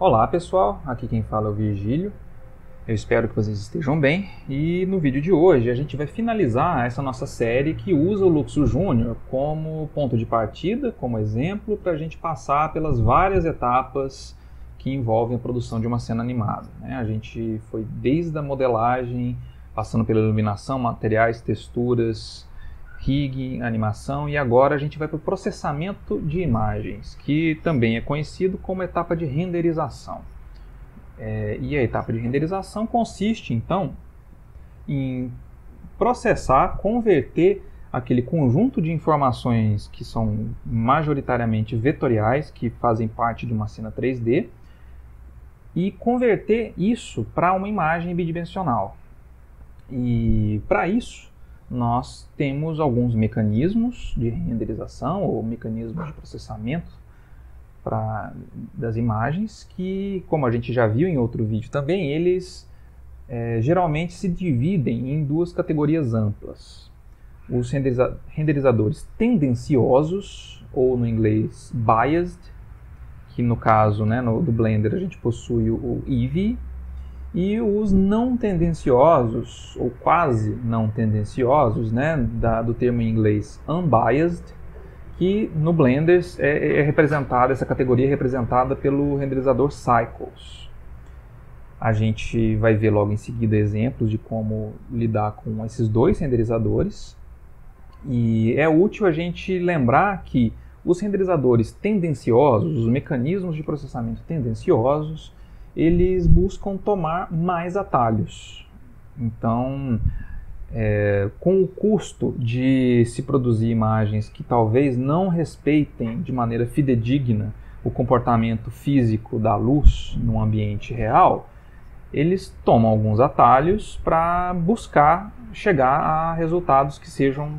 Olá pessoal, aqui quem fala é o Virgílio, eu espero que vocês estejam bem e no vídeo de hoje a gente vai finalizar essa nossa série que usa o Luxo Júnior como ponto de partida, como exemplo, para a gente passar pelas várias etapas que envolvem a produção de uma cena animada, né? A gente foi desde a modelagem, passando pela iluminação, materiais, texturas, rig, animação, e agora a gente vai para o processamento de imagens, que também é conhecido como etapa de renderização. E a etapa de renderização consiste, então, em processar, converter aquele conjunto de informações que são majoritariamente vetoriais, que fazem parte de uma cena 3D, e converter isso para uma imagem bidimensional. E para isso, nós temos alguns mecanismos de renderização ou mecanismos de processamento das imagens que, como a gente já viu em outro vídeo também, eles geralmente se dividem em duas categorias amplas. Os renderizadores tendenciosos, ou no inglês biased, que no caso do Blender a gente possui o Eevee, e os não tendenciosos, ou quase não tendenciosos, do termo em inglês unbiased, que no Blender essa categoria é representada pelo renderizador Cycles. A gente vai ver logo em seguida exemplos de como lidar com esses dois renderizadores. E é útil a gente lembrar que os renderizadores tendenciosos, os mecanismos de processamento tendenciosos, eles buscam tomar mais atalhos. Então, com o custo de se produzir imagens que talvez não respeitem de maneira fidedigna o comportamento físico da luz no ambiente real, eles tomam alguns atalhos para buscar chegar a resultados que sejam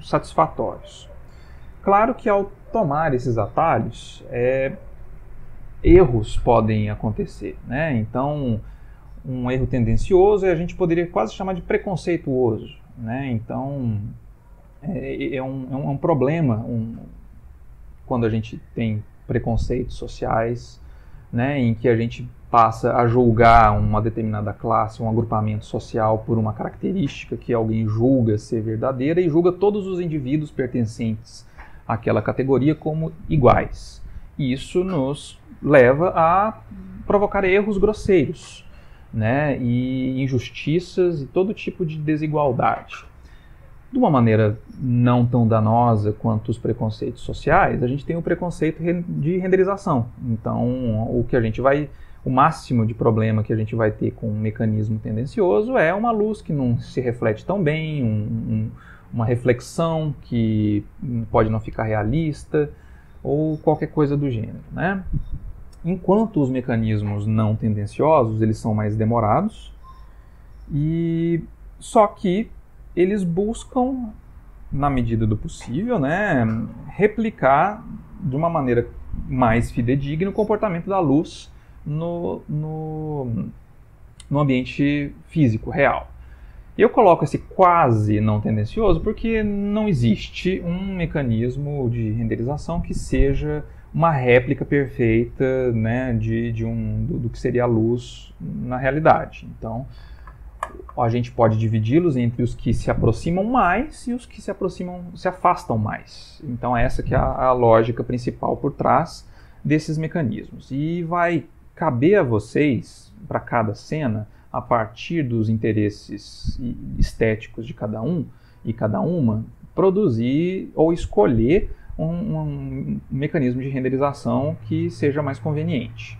satisfatórios. Claro que ao tomar esses atalhos, erros podem acontecer, né? Então, um erro tendencioso a gente poderia quase chamar de preconceituoso, né? Então, é um problema quando a gente tem preconceitos sociais, né? Em que a gente passa a julgar uma determinada classe, um agrupamento social por uma característica que alguém julga ser verdadeira e julga todos os indivíduos pertencentes àquela categoria como iguais. E isso nos leva a provocar erros grosseiros, né? E injustiças e todo tipo de desigualdade. De uma maneira não tão danosa quanto os preconceitos sociais, a gente tem o preconceito de renderização. Então, o máximo de problema que a gente vai ter com um mecanismo tendencioso é uma luz que não se reflete tão bem, uma reflexão que pode não ficar realista, ou qualquer coisa do gênero, né? Enquanto os mecanismos não tendenciosos, eles são mais demorados, só que eles buscam, na medida do possível, né, replicar de uma maneira mais fidedigna o comportamento da luz no ambiente físico real. Eu coloco esse quase não tendencioso porque não existe um mecanismo de renderização que seja uma réplica perfeita, né, do que seria a luz na realidade. Então, a gente pode dividi-los entre os que se aproximam mais e os que se afastam mais. Então, essa que é a lógica principal por trás desses mecanismos. E vai caber a vocês, para cada cena, a partir dos interesses estéticos de cada um e cada uma, produzir ou escolher um mecanismo de renderização que seja mais conveniente,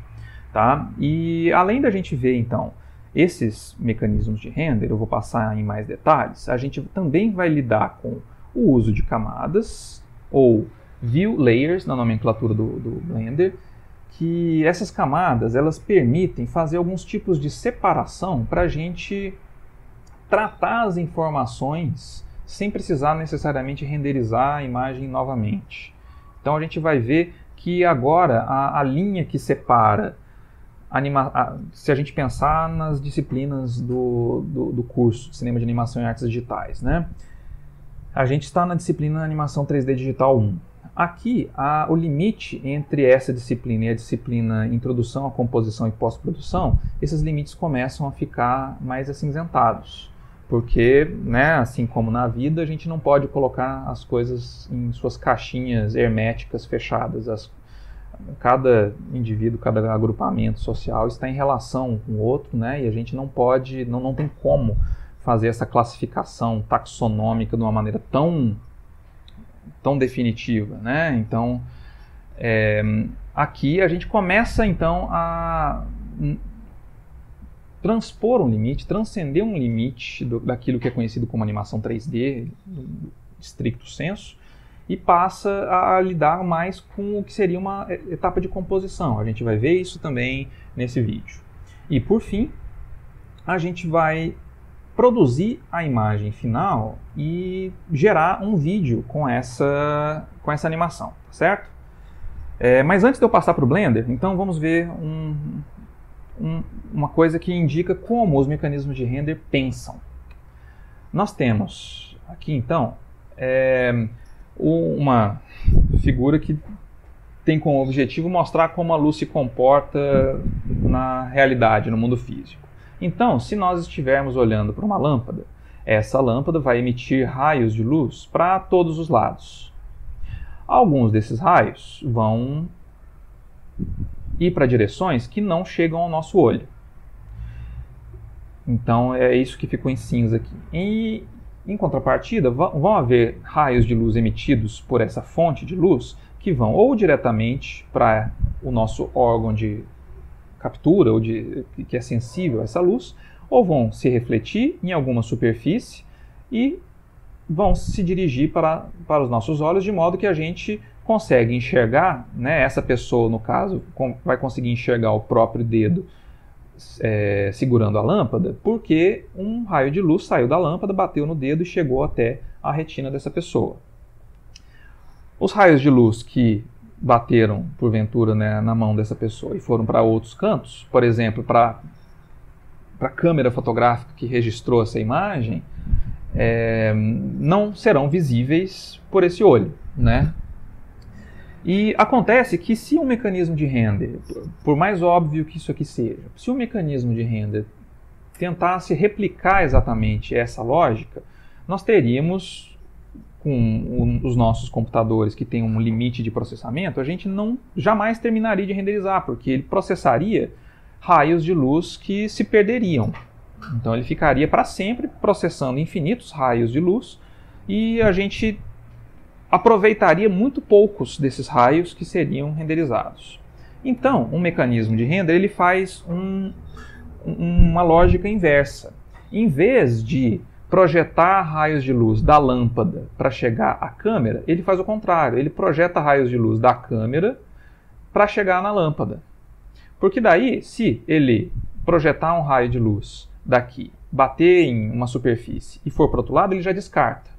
tá? E além da gente ver, então, esses mecanismos de render, eu vou passar em mais detalhes, a gente também vai lidar com o uso de camadas, ou View Layers, na nomenclatura do Blender, que essas camadas, elas permitem fazer alguns tipos de separação para a gente tratar as informações sem precisar necessariamente renderizar a imagem novamente. Então a gente vai ver que agora a linha que separa, se a gente pensar nas disciplinas do curso de Cinema de Animação e Artes Digitais, né? A gente está na disciplina Animação 3D Digital 1. Aqui, o limite entre essa disciplina e a disciplina Introdução à Composição e Pós-Produção, esses limites começam a ficar mais acinzentados. Porque, né, assim como na vida, a gente não pode colocar as coisas em suas caixinhas herméticas fechadas. Cada indivíduo, cada agrupamento social está em relação com o outro, né, e a gente não pode, não tem como fazer essa classificação taxonômica de uma maneira tão definitiva, né? Então, aqui a gente começa então a transpor um limite, transcender um limite daquilo que é conhecido como animação 3D, estricto senso, e passa a lidar mais com o que seria uma etapa de composição. A gente vai ver isso também nesse vídeo. E por fim, a gente vai produzir a imagem final e gerar um vídeo com essa animação, certo? Mas antes de eu passar para o Blender, então vamos ver uma coisa que indica como os mecanismos de render pensam. Nós temos aqui então uma figura que tem como objetivo mostrar como a luz se comporta na realidade, no mundo físico. Então, se nós estivermos olhando para uma lâmpada, essa lâmpada vai emitir raios de luz para todos os lados. Alguns desses raios vão ir para direções que não chegam ao nosso olho. Então, é isso que ficou em cinza aqui. E, em contrapartida, vão haver raios de luz emitidos por essa fonte de luz que vão ou diretamente para o nosso órgão de captura, ou que é sensível a essa luz, ou vão se refletir em alguma superfície e vão se dirigir para os nossos olhos, de modo que a gente consegue enxergar, né, essa pessoa, no caso, vai conseguir enxergar o próprio dedo segurando a lâmpada, porque um raio de luz saiu da lâmpada, bateu no dedo e chegou até a retina dessa pessoa. Os raios de luz que bateram, porventura, né, na mão dessa pessoa e foram para outros cantos, por exemplo, para a câmera fotográfica que registrou essa imagem, não serão visíveis por esse olho, né? E acontece que se um mecanismo de render, por mais óbvio que isso aqui seja, se um mecanismo de render tentasse replicar exatamente essa lógica, nós teríamos, com os nossos computadores que tem um limite de processamento, a gente jamais terminaria de renderizar, porque ele processaria raios de luz que se perderiam. Então ele ficaria para sempre processando infinitos raios de luz e a gente aproveitaria muito poucos desses raios que seriam renderizados. Então, um mecanismo de render ele faz uma lógica inversa. Em vez de projetar raios de luz da lâmpada para chegar à câmera, ele faz o contrário. Ele projeta raios de luz da câmera para chegar na lâmpada. Porque daí, se ele projetar um raio de luz daqui, bater em uma superfície e for para o outro lado, ele já descarta.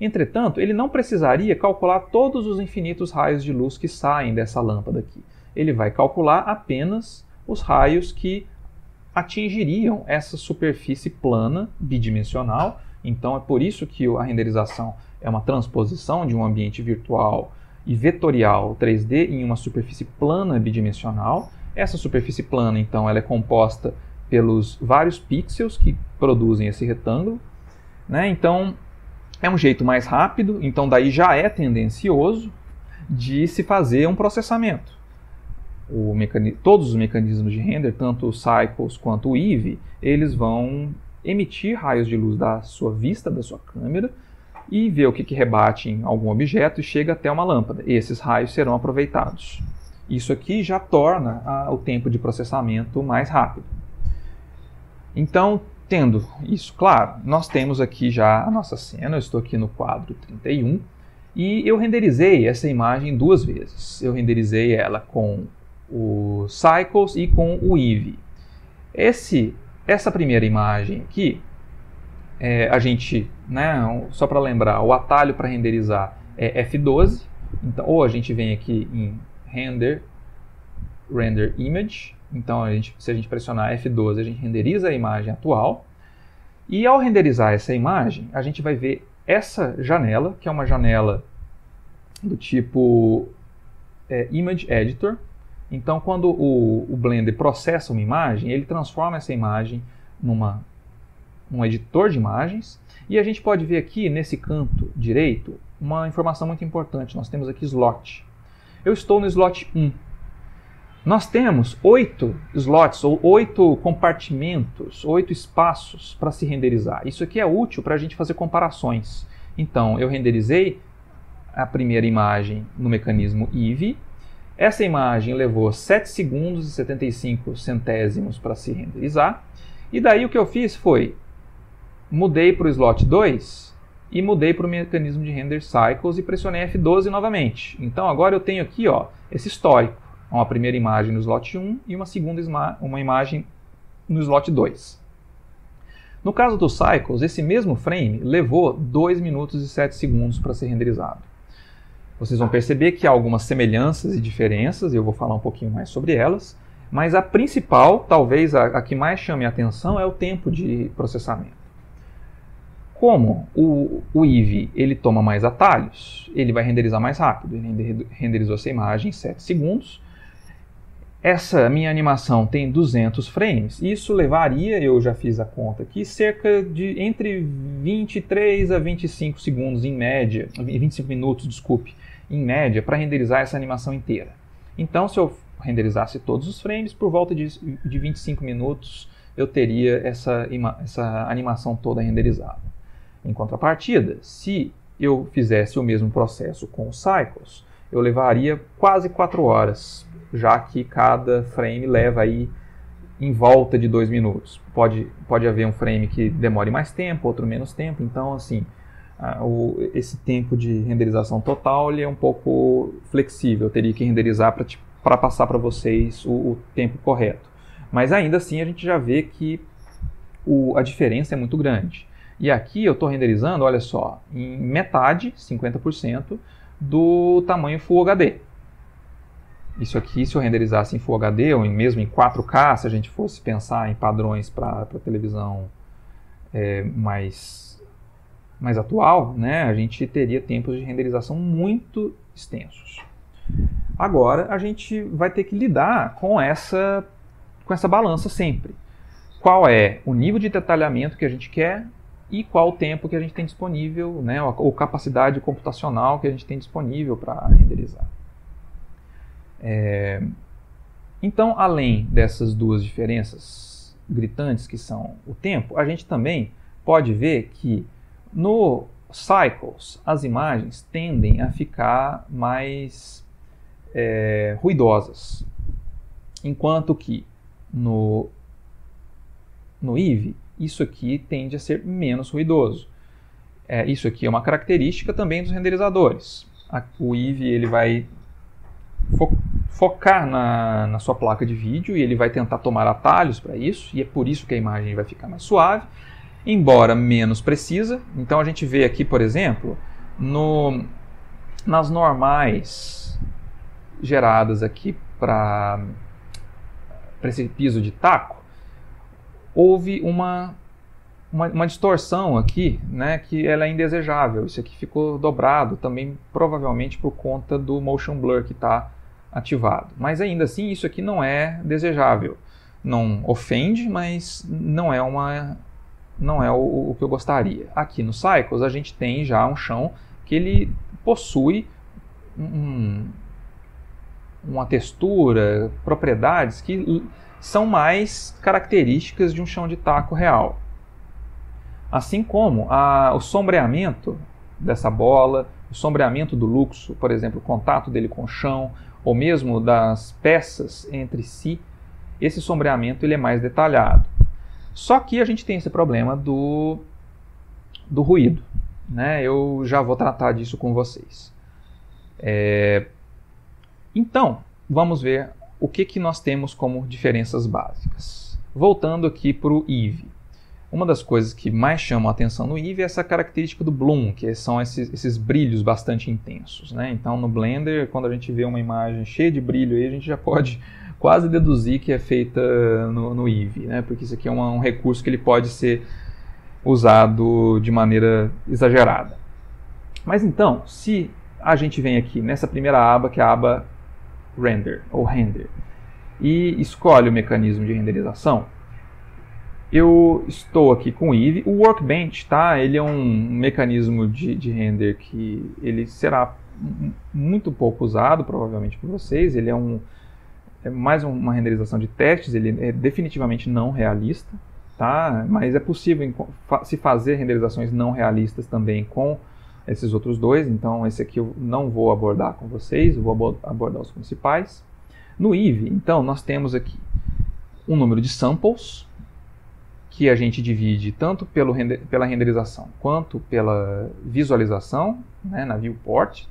Entretanto, ele não precisaria calcular todos os infinitos raios de luz que saem dessa lâmpada aqui. Ele vai calcular apenas os raios que atingiriam essa superfície plana, bidimensional. Então é por isso que a renderização é uma transposição de um ambiente virtual e vetorial 3D em uma superfície plana bidimensional. Essa superfície plana, então, ela é composta pelos vários pixels que produzem esse retângulo, né? Então é um jeito mais rápido, então daí já é tendencioso de se fazer um processamento. Todos os mecanismos de render, tanto o Cycles quanto o Eevee, eles vão emitir raios de luz da sua vista, da sua câmera, e ver o que rebate em algum objeto e chega até uma lâmpada. Esses raios serão aproveitados. Isso aqui já torna o tempo de processamento mais rápido. Então, tendo isso claro, nós temos aqui já a nossa cena. Eu estou aqui no quadro 31 e eu renderizei essa imagem duas vezes. Eu renderizei ela com o Cycles e com o Eevee. Essa primeira imagem aqui, a gente, né, só para lembrar, o atalho para renderizar é F12, então, ou a gente vem aqui em Render Image, então se a gente pressionar F12 a gente renderiza a imagem atual, e ao renderizar essa imagem a gente vai ver essa janela, que é uma janela do tipo Image Editor. Então, quando o Blender processa uma imagem, ele transforma essa imagem num editor de imagens. E a gente pode ver aqui, nesse canto direito, uma informação muito importante. Nós temos aqui slot. Eu estou no slot 1. Nós temos 8 slots, ou 8 compartimentos, 8 espaços para se renderizar. Isso aqui é útil para a gente fazer comparações. Então, eu renderizei a primeira imagem no mecanismo Eevee. Essa imagem levou 7 segundos e 75 centésimos para se renderizar. E daí o que eu fiz foi, mudei para o slot 2 e mudei para o mecanismo de render cycles e pressionei F12 novamente. Então agora eu tenho aqui esse histórico. Uma primeira imagem no slot 1 e uma segunda imagem no slot 2. No caso do Cycles, esse mesmo frame levou 2 minutos e 7 segundos para ser renderizado. Vocês vão perceber que há algumas semelhanças e diferenças, e eu vou falar um pouquinho mais sobre elas, mas a principal, talvez a que mais chame a atenção, é o tempo de processamento. Como o Eevee ele toma mais atalhos, ele vai renderizar mais rápido. Ele renderizou essa imagem em 7 segundos. Essa minha animação tem 200 frames. Isso levaria, eu já fiz a conta aqui, cerca de entre 23 a 25 segundos em média, 25 minutos, desculpe, em média, para renderizar essa animação inteira. Então, se eu renderizasse todos os frames, por volta de 25 minutos eu teria essa animação toda renderizada. Em contrapartida, se eu fizesse o mesmo processo com o Cycles, eu levaria quase 4 horas, já que cada frame leva aí em volta de 2 minutos. Pode haver um frame que demore mais tempo, outro menos tempo, então assim, esse tempo de renderização total ele é um pouco flexível, eu teria que renderizar para passar para vocês o tempo correto. Mas ainda assim a gente já vê que a diferença é muito grande. E aqui eu estou renderizando, olha só, em metade, 50%, do tamanho Full HD. Isso aqui, se eu renderizasse em Full HD, ou mesmo em 4K, se a gente fosse pensar em padrões para televisão mais atual, né, a gente teria tempos de renderização muito extensos. Agora, a gente vai ter que lidar com essa balança sempre. Qual é o nível de detalhamento que a gente quer e qual o tempo que a gente tem disponível, né, ou capacidade computacional que a gente tem disponível para renderizar. Então, além dessas duas diferenças gritantes que são o tempo, a gente também pode ver que no Cycles as imagens tendem a ficar mais ruidosas, enquanto que no Eevee isso aqui tende a ser menos ruidoso. Isso aqui é uma característica também dos renderizadores. O Eevee ele vai focar na sua placa de vídeo e ele vai tentar tomar atalhos para isso, e é por isso que a imagem vai ficar mais suave, embora menos precisa. Então a gente vê aqui, por exemplo, nas normais geradas aqui para esse piso de taco, houve uma distorção aqui, né, que ela é indesejável. Isso aqui ficou dobrado também, provavelmente por conta do motion blur que está ativado. Mas ainda assim, isso aqui não é desejável. Não ofende, mas não é o que eu gostaria. Aqui no Cycles, a gente tem já um chão que ele possui uma textura, propriedades que são mais características de um chão de taco real. Assim como o sombreamento dessa bola, o sombreamento do luxo, por exemplo, o contato dele com o chão, ou mesmo das peças entre si, esse sombreamento ele é mais detalhado. Só que a gente tem esse problema do ruído, né? Eu já vou tratar disso com vocês. Então, vamos ver o que nós temos como diferenças básicas. Voltando aqui para o Eevee. Uma das coisas que mais chama a atenção no Eevee é essa característica do bloom, que são esses brilhos bastante intensos, né? Então no Blender, quando a gente vê uma imagem cheia de brilho, aí a gente já pode quase deduzir que é feita no Eevee, né? Porque isso aqui é um recurso que ele pode ser usado de maneira exagerada. Mas então, se a gente vem aqui nessa primeira aba, que é a aba Render, ou Render, e escolhe o mecanismo de renderização. Eu estou aqui com o Eevee. O Workbench, tá? Ele é um mecanismo de render que ele será muito pouco usado, provavelmente, por vocês. Ele é mais uma renderização de testes, ele é definitivamente não realista, tá? Mas é possível se fazer renderizações não realistas também com esses outros dois, então esse aqui eu não vou abordar com vocês, eu vou abordar os principais. No Eevee, então, nós temos aqui um número de samples, que a gente divide tanto pela renderização quanto pela visualização, né, na viewport.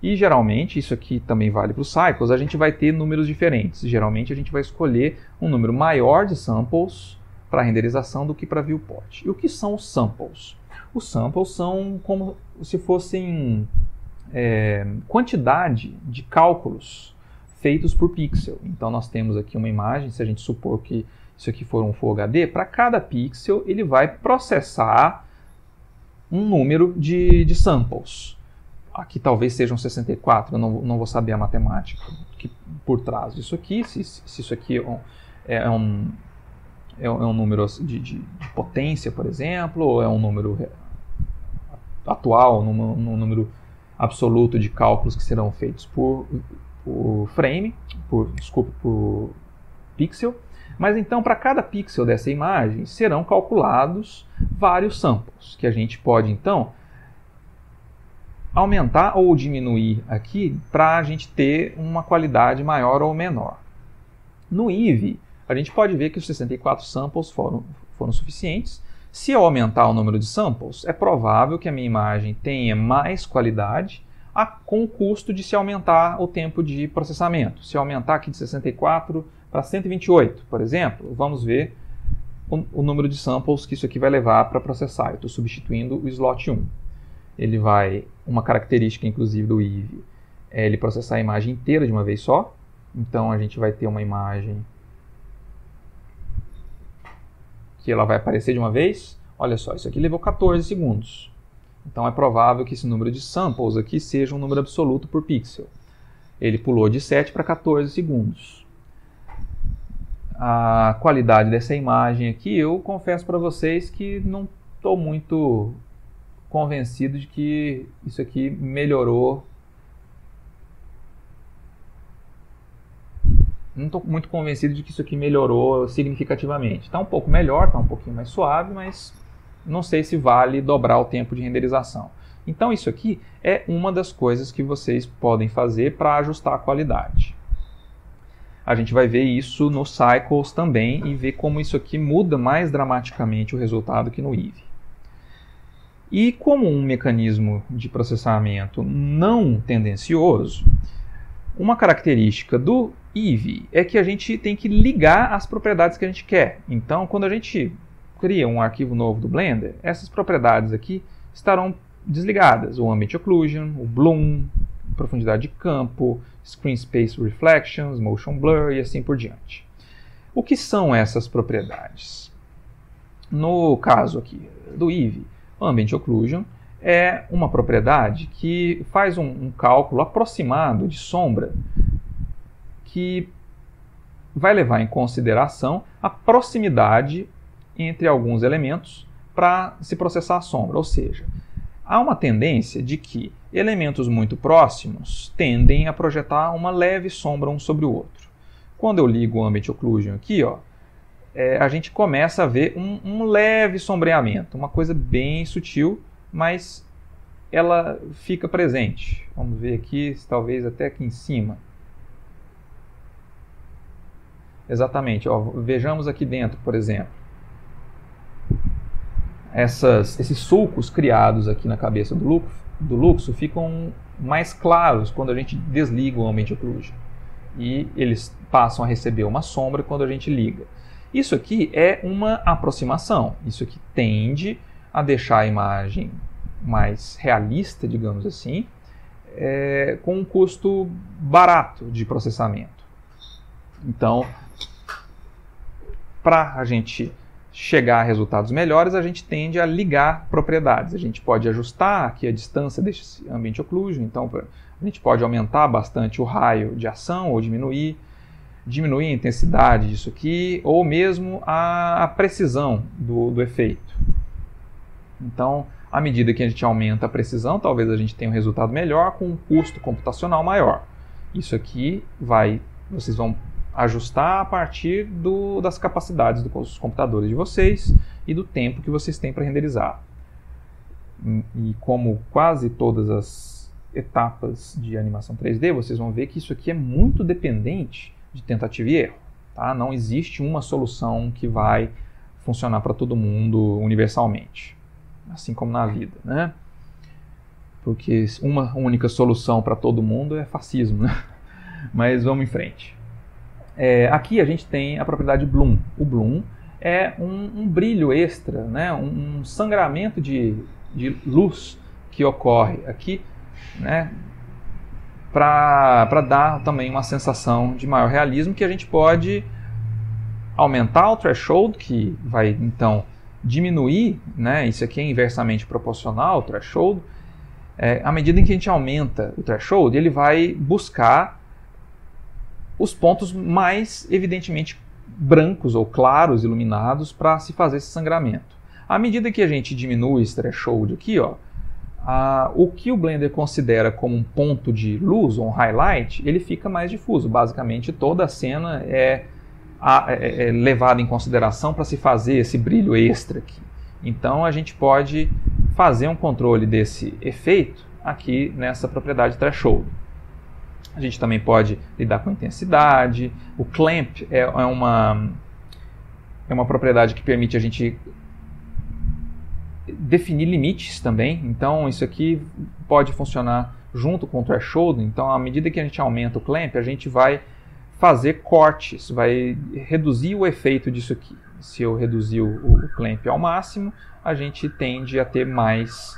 E geralmente, isso aqui também vale para o Cycles, a gente vai ter números diferentes. Geralmente a gente vai escolher um número maior de samples para renderização do que para viewport. E o que são os samples? Os samples são como se fossem quantidade de cálculos feitos por pixel. Então nós temos aqui uma imagem, se a gente supor que isso aqui for um Full HD, para cada pixel ele vai processar um número de samples. Aqui talvez sejam 64, eu não vou saber a matemática que por trás disso aqui, se isso aqui é um número de potência, por exemplo, ou é um número atual, um número absoluto de cálculos que serão feitos por pixel. Mas então, para cada pixel dessa imagem, serão calculados vários samples, que a gente pode, então, aumentar ou diminuir aqui para a gente ter uma qualidade maior ou menor. No Eevee, a gente pode ver que os 64 samples foram suficientes. Se eu aumentar o número de samples, é provável que a minha imagem tenha mais qualidade, com o custo de se aumentar o tempo de processamento. Se eu aumentar aqui de 64 para 128, por exemplo, vamos ver o número de samples que isso aqui vai levar para processar. Eu estou substituindo o slot 1. Ele vai, uma característica inclusive do Eevee, é ele processar a imagem inteira de uma vez só. Então a gente vai ter uma imagem que ela vai aparecer de uma vez. Olha só, isso aqui levou 14 segundos. Então é provável que esse número de samples aqui seja um número absoluto por pixel. Ele pulou de 7 para 14 segundos. A qualidade dessa imagem aqui, eu confesso para vocês que não estou muito convencido de que isso aqui melhorou. Não estou muito convencido de que isso aqui melhorou significativamente. Está um pouco melhor, está um pouquinho mais suave, mas não sei se vale dobrar o tempo de renderização. Então isso aqui é uma das coisas que vocês podem fazer para ajustar a qualidade. A gente vai ver isso no Cycles também e ver como isso aqui muda mais dramaticamente o resultado que no Eevee. E como um mecanismo de processamento não tendencioso, uma característica do Eevee é que a gente tem que ligar as propriedades que a gente quer. Então, quando a gente cria um arquivo novo do Blender, essas propriedades aqui estarão desligadas. O Ambient Occlusion, o Bloom, profundidade de campo, Screen Space Reflections, Motion Blur e assim por diante. O que são essas propriedades? No caso aqui do Eevee, Ambient Occlusion é uma propriedade que faz um cálculo aproximado de sombra que vai levar em consideração a proximidade entre alguns elementos para se processar a sombra, ou seja, há uma tendência de que elementos muito próximos tendem a projetar uma leve sombra um sobre o outro. Quando eu ligo o Ambient Occlusion aqui, ó, a gente começa a ver um leve sombreamento, uma coisa bem sutil, mas ela fica presente. Vamos ver aqui, talvez até aqui em cima. Exatamente, ó, vejamos aqui dentro, por exemplo. Esses sulcos criados aqui na cabeça do Luxo ficam mais claros quando a gente desliga o Ambient Occlusion. E eles passam a receber uma sombra quando a gente liga. Isso aqui é uma aproximação. Isso aqui tende a deixar a imagem mais realista, digamos assim, com um custo barato de processamento. Então, para a gente chegar a resultados melhores, a gente tende a ligar propriedades. A gente pode ajustar aqui a distância desse ambiente occlusion, então a gente pode aumentar bastante o raio de ação ou diminuir a intensidade disso aqui, ou mesmo a precisão do efeito. Então, à medida que a gente aumenta a precisão, talvez a gente tenha um resultado melhor com um custo computacional maior. Isso aqui vocês vão ajustar a partir das capacidades dos computadores de vocês e do tempo que vocês têm para renderizar. E como quase todas as etapas de animação 3D, vocês vão ver que isso aqui é muito dependente de tentativa e erro. Tá? Não existe uma solução que vai funcionar para todo mundo universalmente, assim como na vida, né? Porque uma única solução para todo mundo é fascismo, né? Mas vamos em frente. Aqui a gente tem a propriedade bloom. O bloom é um brilho extra, né? Um sangramento de luz que ocorre aqui, né? Para dar também uma sensação de maior realismo, que a gente pode aumentar o threshold, que vai então diminuir, né? Isso aqui é inversamente proporcional ao threshold. À medida em que a gente aumenta o threshold, ele vai buscar os pontos mais evidentemente brancos ou claros, iluminados, para se fazer esse sangramento. À medida que a gente diminui esse threshold aqui, ó, o que o Blender considera como um ponto de luz ou um highlight, ele fica mais difuso. Basicamente toda a cena é levada em consideração para se fazer esse brilho extra aqui. Então a gente pode fazer um controle desse efeito aqui nessa propriedade threshold. A gente também pode lidar com intensidade. O clamp é uma propriedade que permite a gente definir limites também. Então isso aqui pode funcionar junto com o threshold. Então à medida que a gente aumenta o clamp, a gente vai fazer cortes, vai reduzir o efeito disso aqui. Se eu reduzir o clamp ao máximo, a gente tende a ter mais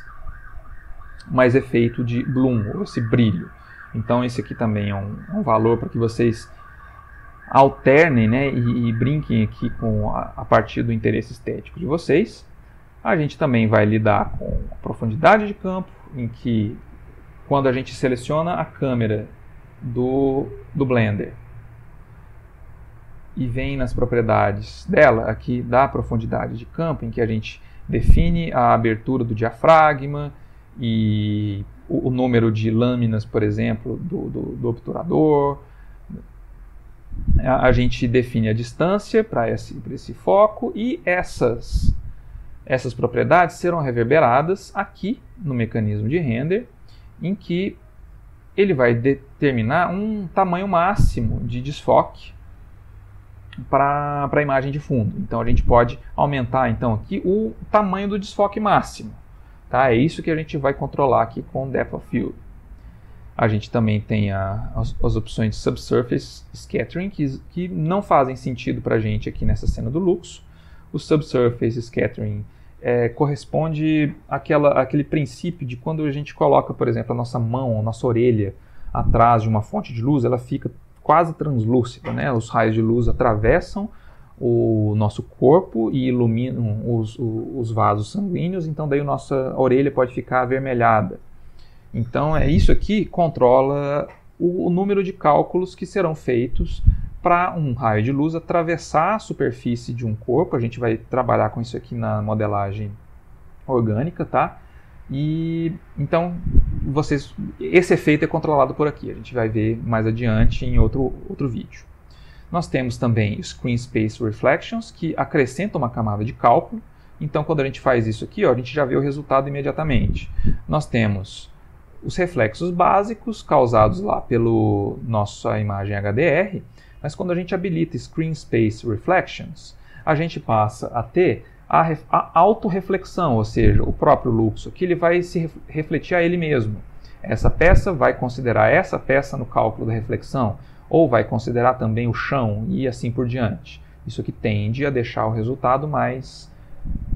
efeito de bloom, ou esse brilho. Então esse aqui também é um valor para que vocês alternem, né, e brinquem aqui com a partir do interesse estético de vocês. A gente também vai lidar com a profundidade de campo, em que quando a gente seleciona a câmera do Blender e vem nas propriedades dela, aqui da profundidade de campo, em que a gente define a abertura do diafragma e o número de lâminas, por exemplo, do obturador. A gente define a distância para esse foco, e essas propriedades serão reverberadas aqui no mecanismo de render, em que ele vai determinar um tamanho máximo de desfoque para a imagem de fundo. Então a gente pode aumentar então aqui o tamanho do desfoque máximo. Tá? É isso que a gente vai controlar aqui com o Depth of Field. A gente também tem as opções de Subsurface Scattering, que não fazem sentido para a gente aqui nessa cena do Luxo. O Subsurface Scattering corresponde àquele princípio de quando a gente coloca, por exemplo, a nossa mão, a nossa orelha atrás de uma fonte de luz, ela fica quase translúcida, né? Os raios de luz atravessam o nosso corpo e iluminam os vasos sanguíneos, então daí a nossa orelha pode ficar avermelhada. Então é isso aqui que controla o número de cálculos que serão feitos para um raio de luz atravessar a superfície de um corpo. A gente vai trabalhar com isso aqui na modelagem orgânica, tá? E então esse efeito é controlado por aqui. A gente vai ver mais adiante em outro vídeo. Nós temos também Screen Space Reflections, que acrescenta uma camada de cálculo. Então, quando a gente faz isso aqui, ó, a gente já vê o resultado imediatamente. Nós temos os reflexos básicos causados lá pela nossa imagem HDR, mas quando a gente habilita Screen Space Reflections, a gente passa a ter a autorreflexão, ou seja, o próprio Luxo, que ele vai se refletir a ele mesmo. Essa peça vai considerar essa peça no cálculo da reflexão, ou vai considerar também o chão e assim por diante. Isso aqui tende a deixar o resultado mais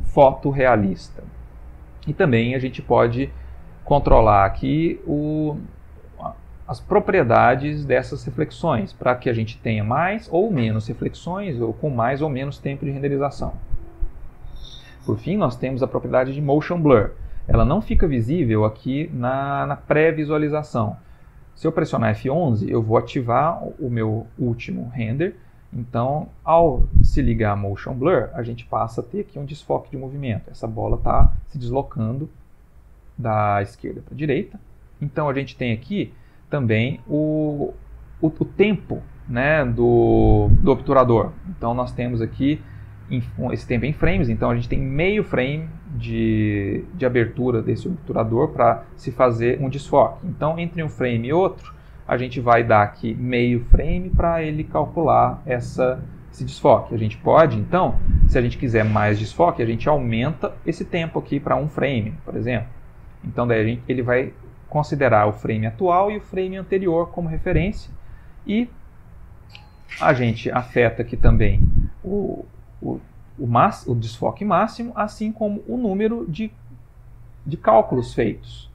fotorrealista. E também a gente pode controlar aqui as propriedades dessas reflexões, para que a gente tenha mais ou menos reflexões, ou com mais ou menos tempo de renderização. Por fim, nós temos a propriedade de Motion Blur. Ela não fica visível aqui na pré-visualização. Se eu pressionar F11, eu vou ativar o meu último render. Então, ao se ligar a Motion Blur, a gente passa a ter aqui um desfoque de movimento. Essa bola está se deslocando da esquerda para a direita. Então, a gente tem aqui também o tempo, né, do obturador. Então, nós temos aqui esse tempo em frames. Então, a gente tem meio frame de abertura desse obturador para se fazer um desfoque. Então, entre um frame e outro, a gente vai dar aqui meio frame para ele calcular esse desfoque. A gente pode, então, se a gente quiser mais desfoque, a gente aumenta esse tempo aqui para um frame, por exemplo. Então, daí ele vai considerar o frame atual e o frame anterior como referência. E a gente afeta aqui também o desfoque máximo, assim como o número de cálculos feitos.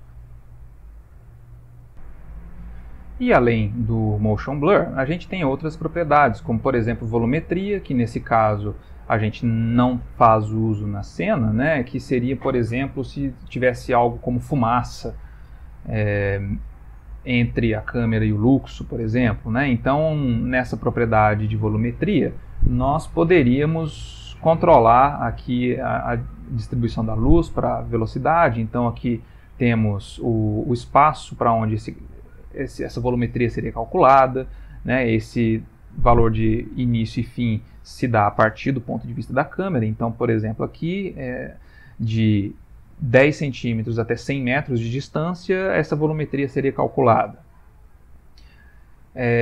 E além do Motion Blur, a gente tem outras propriedades, como por exemplo volumetria, que nesse caso a gente não faz uso na cena, né? Que seria, por exemplo, se tivesse algo como fumaça entre a câmera e o luxo, por exemplo, né? Então, nessa propriedade de volumetria, nós poderíamos controlar aqui a distribuição da luz para velocidade. Então, aqui temos o espaço para onde essa volumetria seria calculada, né? Esse valor de início e fim se dá a partir do ponto de vista da câmera. Então, por exemplo, aqui de 10 centímetros até 100 metros de distância, essa volumetria seria calculada.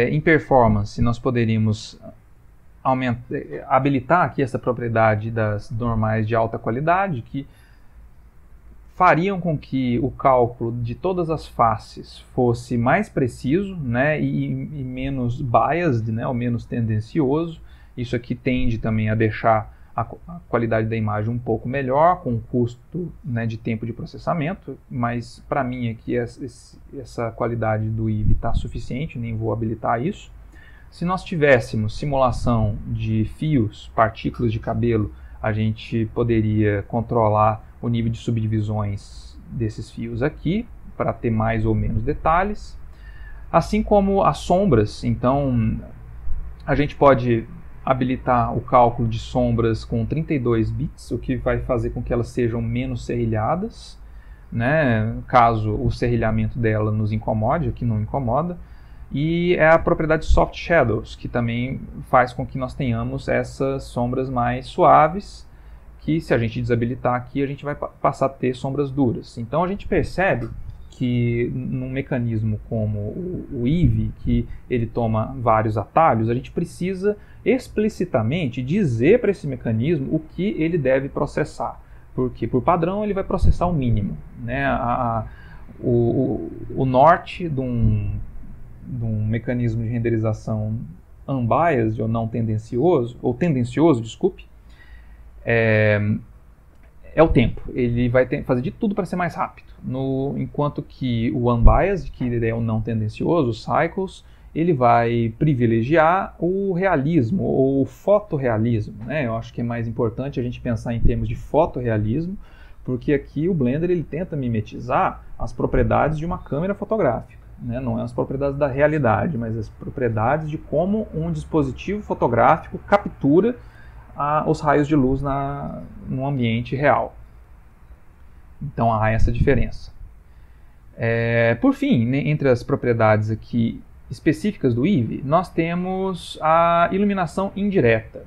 Em performance, nós poderíamos habilitar aqui essa propriedade das normais de alta qualidade, que fariam com que o cálculo de todas as faces fosse mais preciso, né, e menos biased, né, ou menos tendencioso. Isso aqui tende também a deixar a qualidade da imagem um pouco melhor, com um custo, né, de tempo de processamento, mas para mim aqui essa qualidade do Eevee está suficiente, nem vou habilitar isso. Se nós tivéssemos simulação de fios, partículas de cabelo, a gente poderia controlar o nível de subdivisões desses fios aqui, para ter mais ou menos detalhes. Assim como as sombras, então a gente pode habilitar o cálculo de sombras com 32 bits, o que vai fazer com que elas sejam menos serrilhadas, né? Caso o serrilhamento dela nos incomode, aqui não incomoda. E é a propriedade Soft Shadows, que também faz com que nós tenhamos essas sombras mais suaves, que se a gente desabilitar aqui, a gente vai passar a ter sombras duras. Então a gente percebe que num mecanismo como o Eevee, que ele toma vários atalhos, a gente precisa explicitamente dizer para esse mecanismo o que ele deve processar. Porque por padrão ele vai processar o mínimo, né? O norte de um mecanismo de renderização unbiased, ou não tendencioso, ou tendencioso, desculpe, é o tempo. Ele vai fazer de tudo para ser mais rápido. Enquanto que o unbiased, que ele é o não tendencioso, o Cycles, ele vai privilegiar o realismo, ou o fotorrealismo, né? Eu acho que é mais importante a gente pensar em termos de fotorrealismo, porque aqui o Blender ele tenta mimetizar as propriedades de uma câmera fotográfica, né? Não é as propriedades da realidade, mas as propriedades de como um dispositivo fotográfico captura os raios de luz no ambiente real. Então há essa diferença. Por fim, né, entre as propriedades aqui específicas do Eevee, nós temos a iluminação indireta.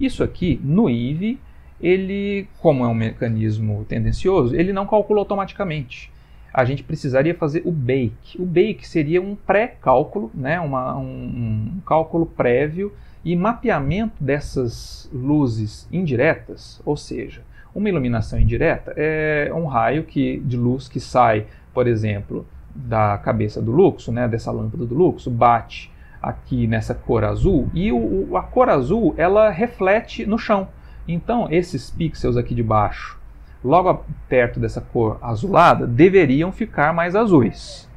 Isso aqui, no Eevee, ele, como é um mecanismo tendencioso, ele não calcula automaticamente. A gente precisaria fazer o bake. O bake seria um pré-cálculo, né, um cálculo prévio e mapeamento dessas luzes indiretas, ou seja, uma iluminação indireta é um raio de luz que sai, por exemplo, da cabeça do Luxo, né, dessa lâmpada do Luxo, bate aqui nessa cor azul, e a cor azul ela reflete no chão. Então, esses pixels aqui de baixo, logo perto dessa cor azulada, deveriam ficar mais azuis.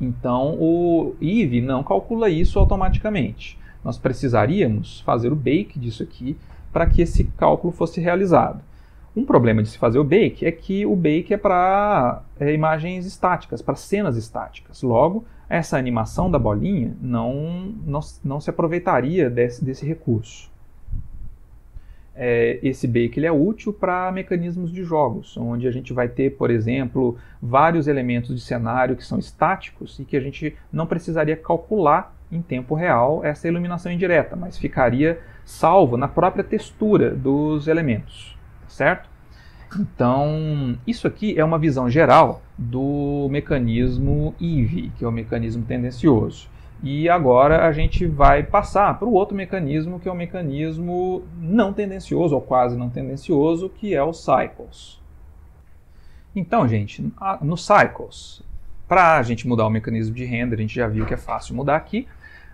Então, o Eevee não calcula isso automaticamente. Nós precisaríamos fazer o bake disso aqui para que esse cálculo fosse realizado. Um problema de se fazer o bake é que o bake é para imagens estáticas, para cenas estáticas. Logo, essa animação da bolinha não se aproveitaria desse recurso. Esse bake ele é útil para mecanismos de jogos, onde a gente vai ter, por exemplo, vários elementos de cenário que são estáticos e que a gente não precisaria calcular em tempo real essa iluminação indireta, mas ficaria salvo na própria textura dos elementos, certo? Então, isso aqui é uma visão geral do mecanismo Eevee, que é o mecanismo tendencioso. E agora a gente vai passar para o outro mecanismo, que é o mecanismo não tendencioso, ou quase não tendencioso, que é o Cycles. Então, gente, no Cycles, para a gente mudar o mecanismo de render, a gente já viu que é fácil mudar aqui,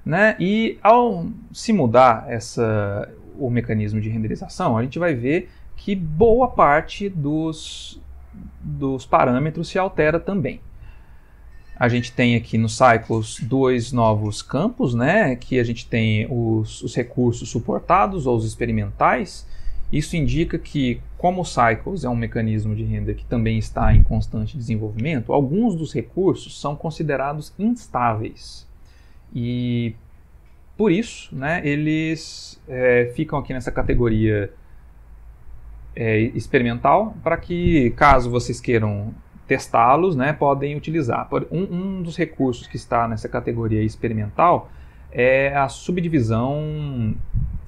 né? E ao se mudar o mecanismo de renderização, a gente vai ver que boa parte dos parâmetros se altera também. A gente tem aqui no Cycles dois novos campos, né? Que a gente tem os recursos suportados ou os experimentais. Isso indica que, como o Cycles é um mecanismo de render que também está em constante desenvolvimento, alguns dos recursos são considerados instáveis. E por isso, né, eles ficam aqui nessa categoria experimental, para que, caso vocês queiram testá-los, né, podem utilizar. Um dos recursos que está nessa categoria experimental é a subdivisão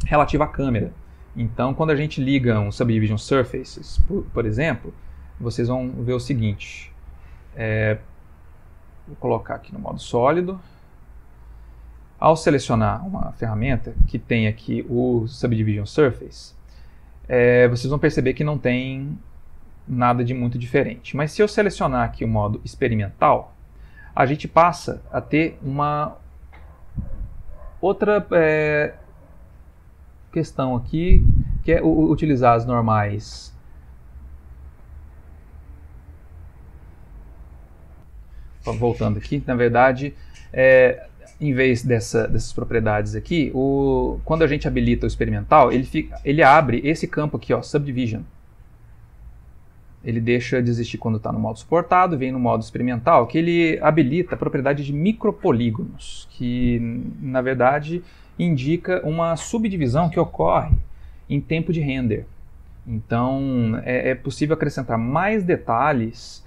relativa à câmera. Então, quando a gente liga um Subdivision Surfaces, por exemplo, vocês vão ver o seguinte. Vou colocar aqui no modo sólido. Ao selecionar uma ferramenta que tem aqui o Subdivision Surface, vocês vão perceber que não tem nada de muito diferente. Mas se eu selecionar aqui o modo experimental, a gente passa a ter uma outra questão aqui, que é utilizar as normais. Voltando aqui, na verdade, em vez dessas propriedades aqui, quando a gente habilita o experimental, ele abre esse campo aqui, ó, Subdivision. Ele deixa de existir quando está no modo suportado, vem no modo experimental, que ele habilita a propriedade de micropolígonos, que, na verdade, indica uma subdivisão que ocorre em tempo de render. Então, é possível acrescentar mais detalhes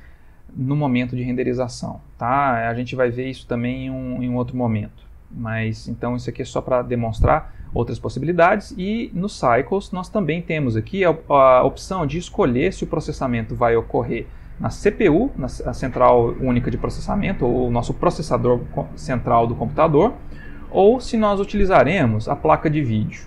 no momento de renderização, tá? A gente vai ver isso também em um outro momento. Mas, então, isso aqui é só para demonstrar outras possibilidades. E no Cycles nós também temos aqui a opção de escolher se o processamento vai ocorrer na CPU, a central única de processamento, ou o nosso processador central do computador, ou se nós utilizaremos a placa de vídeo.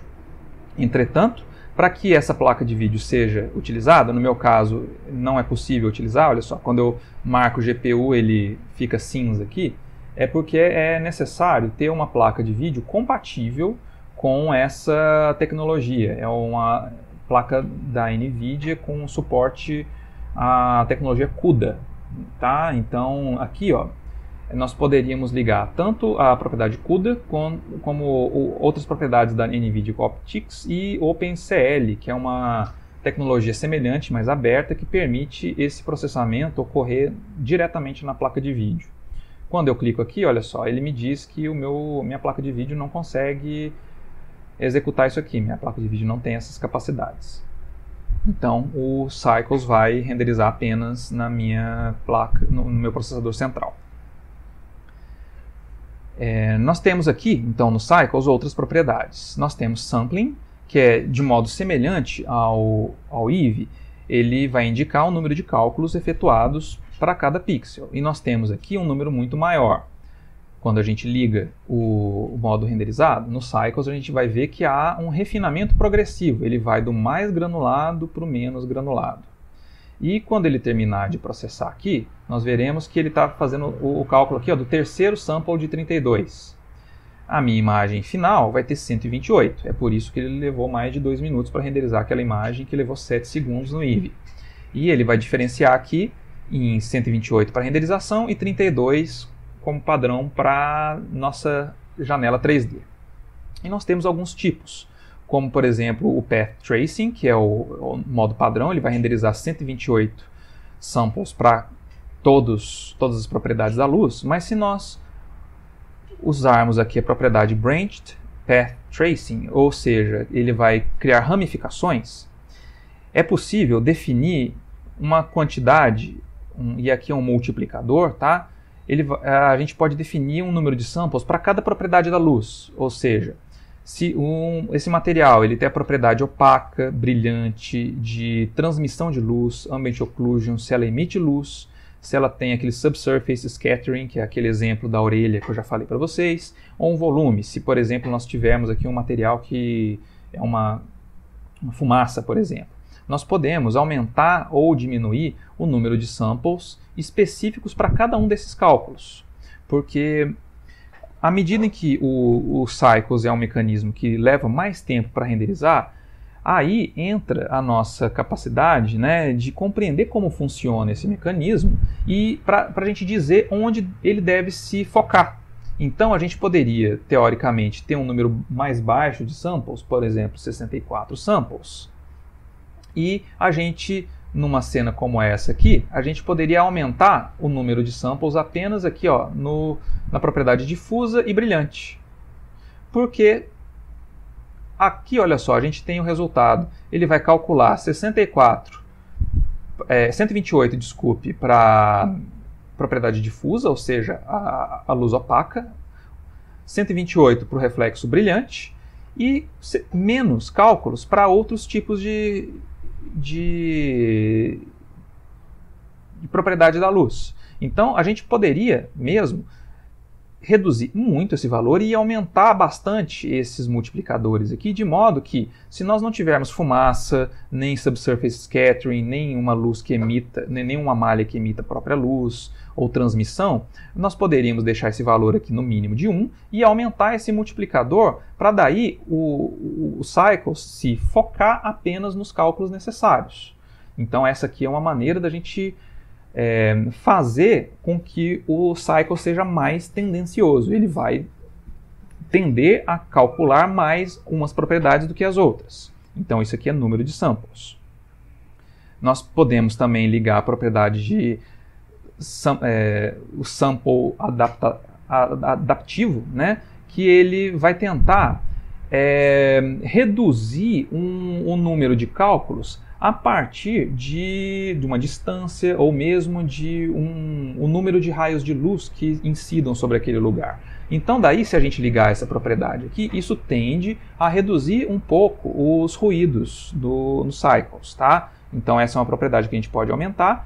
Entretanto, para que essa placa de vídeo seja utilizada, no meu caso não é possível utilizar, olha só, quando eu marco o GPU ele fica cinza aqui, é porque é necessário ter uma placa de vídeo compatível com essa tecnologia. É uma placa da NVIDIA com suporte à tecnologia CUDA, tá? Então, aqui, ó, nós poderíamos ligar tanto a propriedade CUDA como outras propriedades da NVIDIA, OptiX e OpenCL, que é uma tecnologia semelhante, mas aberta, que permite esse processamento ocorrer diretamente na placa de vídeo. Quando eu clico aqui, olha só, ele me diz que minha placa de vídeo não consegue executar isso aqui, minha placa de vídeo não tem essas capacidades. Então o Cycles vai renderizar apenas na minha placa, no meu processador central. Nós temos aqui, então, no Cycles outras propriedades. Nós temos Sampling, que é de modo semelhante ao Eevee, ele vai indicar o número de cálculos efetuados para cada pixel. E nós temos aqui um número muito maior. Quando a gente liga o modo renderizado, no Cycles a gente vai ver que há um refinamento progressivo. Ele vai do mais granulado para o menos granulado. E quando ele terminar de processar aqui, nós veremos que ele está fazendo o cálculo aqui, ó, do terceiro sample de 32. A minha imagem final vai ter 128. É por isso que ele levou mais de 2 minutos para renderizar aquela imagem que levou 7 segundos no Eevee. E ele vai diferenciar aqui em 128 para renderização e 32 como padrão para nossa janela 3D. E nós temos alguns tipos, como por exemplo o Path Tracing, que é o modo padrão, ele vai renderizar 128 samples para todas as propriedades da luz, mas se nós usarmos aqui a propriedade Branched Path Tracing, ou seja, ele vai criar ramificações, é possível definir uma quantidade, e aqui é um multiplicador, tá? A gente pode definir um número de samples para cada propriedade da luz, ou seja, se esse material ele tem a propriedade opaca, brilhante, de transmissão de luz, ambient occlusion, se ela emite luz, se ela tem aquele subsurface scattering, que é aquele exemplo da orelha que eu já falei para vocês, ou um volume, se por exemplo nós tivermos aqui um material que é uma fumaça, por exemplo. Nós podemos aumentar ou diminuir o número de samples específicos para cada um desses cálculos, porque à medida em que o Cycles é um mecanismo que leva mais tempo para renderizar, aí entra a nossa capacidade, né, de compreender como funciona esse mecanismo e para a gente dizer onde ele deve se focar. Então a gente poderia, teoricamente, ter um número mais baixo de samples, por exemplo, 64 samples, e a gente, numa cena como essa aqui, a gente poderia aumentar o número de samples apenas aqui, ó, na propriedade difusa e brilhante. Porque aqui, olha só, a gente tem o resultado. Ele vai calcular 128, desculpe, para propriedade difusa, ou seja, a luz opaca, 128 para o reflexo brilhante e menos cálculos para outros tipos de propriedade da luz. Então a gente poderia mesmo reduzir muito esse valor e aumentar bastante esses multiplicadores aqui, de modo que se nós não tivermos fumaça, nem subsurface scattering, nem uma luz que emita, nenhuma malha que emita a própria luz ou transmissão, nós poderíamos deixar esse valor aqui no mínimo de 1 e aumentar esse multiplicador para daí o Cycles se focar apenas nos cálculos necessários. Então essa aqui é uma maneira da gente fazer com que o Cycle seja mais tendencioso. Ele vai tender a calcular mais umas propriedades do que as outras. Então isso aqui é número de samples. Nós podemos também ligar a propriedade de o sample adaptivo, né? Que ele vai tentar reduzir um número de cálculos a partir de uma distância ou mesmo de um número de raios de luz que incidam sobre aquele lugar. Então daí, se a gente ligar essa propriedade aqui, isso tende a reduzir um pouco os ruídos nos Cycles, tá? Então essa é uma propriedade que a gente pode aumentar,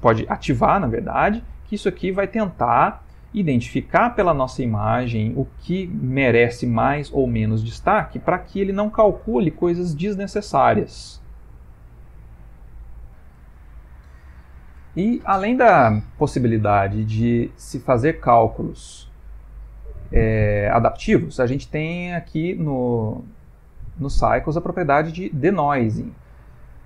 pode ativar na verdade, que isso aqui vai tentar identificar pela nossa imagem o que merece mais ou menos destaque para que ele não calcule coisas desnecessárias. E além da possibilidade de se fazer cálculos adaptivos, a gente tem aqui no Cycles a propriedade de denoising,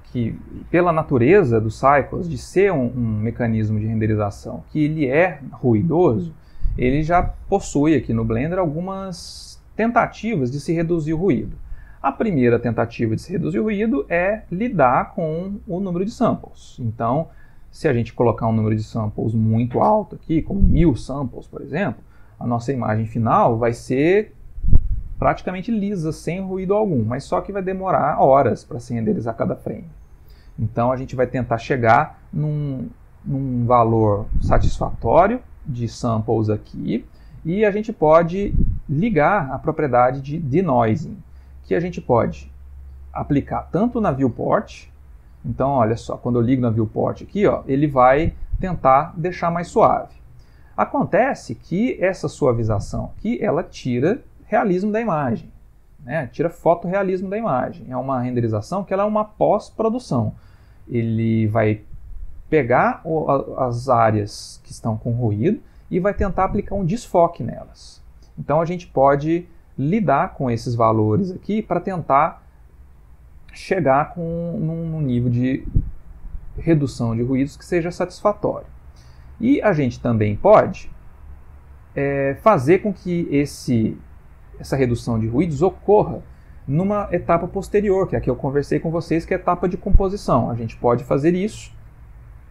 que pela natureza do Cycles, de ser um mecanismo de renderização que ele é ruidoso, ele já possui aqui no Blender algumas tentativas de se reduzir o ruído. A primeira tentativa de se reduzir o ruído é lidar com o número de samples. Então, se a gente colocar um número de samples muito alto aqui, como 1000 samples, por exemplo, a nossa imagem final vai ser praticamente lisa, sem ruído algum, mas só que vai demorar horas para se renderizar cada frame. Então a gente vai tentar chegar num valor satisfatório de samples aqui, e a gente pode ligar a propriedade de denoising, que a gente pode aplicar tanto na viewport. Então, olha só, quando eu ligo na viewport aqui, ó, ele vai tentar deixar mais suave. Acontece que essa suavização aqui, ela tira realismo da imagem, né? Tira fotorrealismo da imagem. É uma renderização que ela é uma pós-produção. Ele vai pegar as áreas que estão com ruído e vai tentar aplicar um desfoque nelas. Então, a gente pode lidar com esses valores aqui para tentar chegar num nível de redução de ruídos que seja satisfatório. E a gente também pode fazer com que essa redução de ruídos ocorra numa etapa posterior, que é a que eu conversei com vocês, que é a etapa de composição. A gente pode fazer isso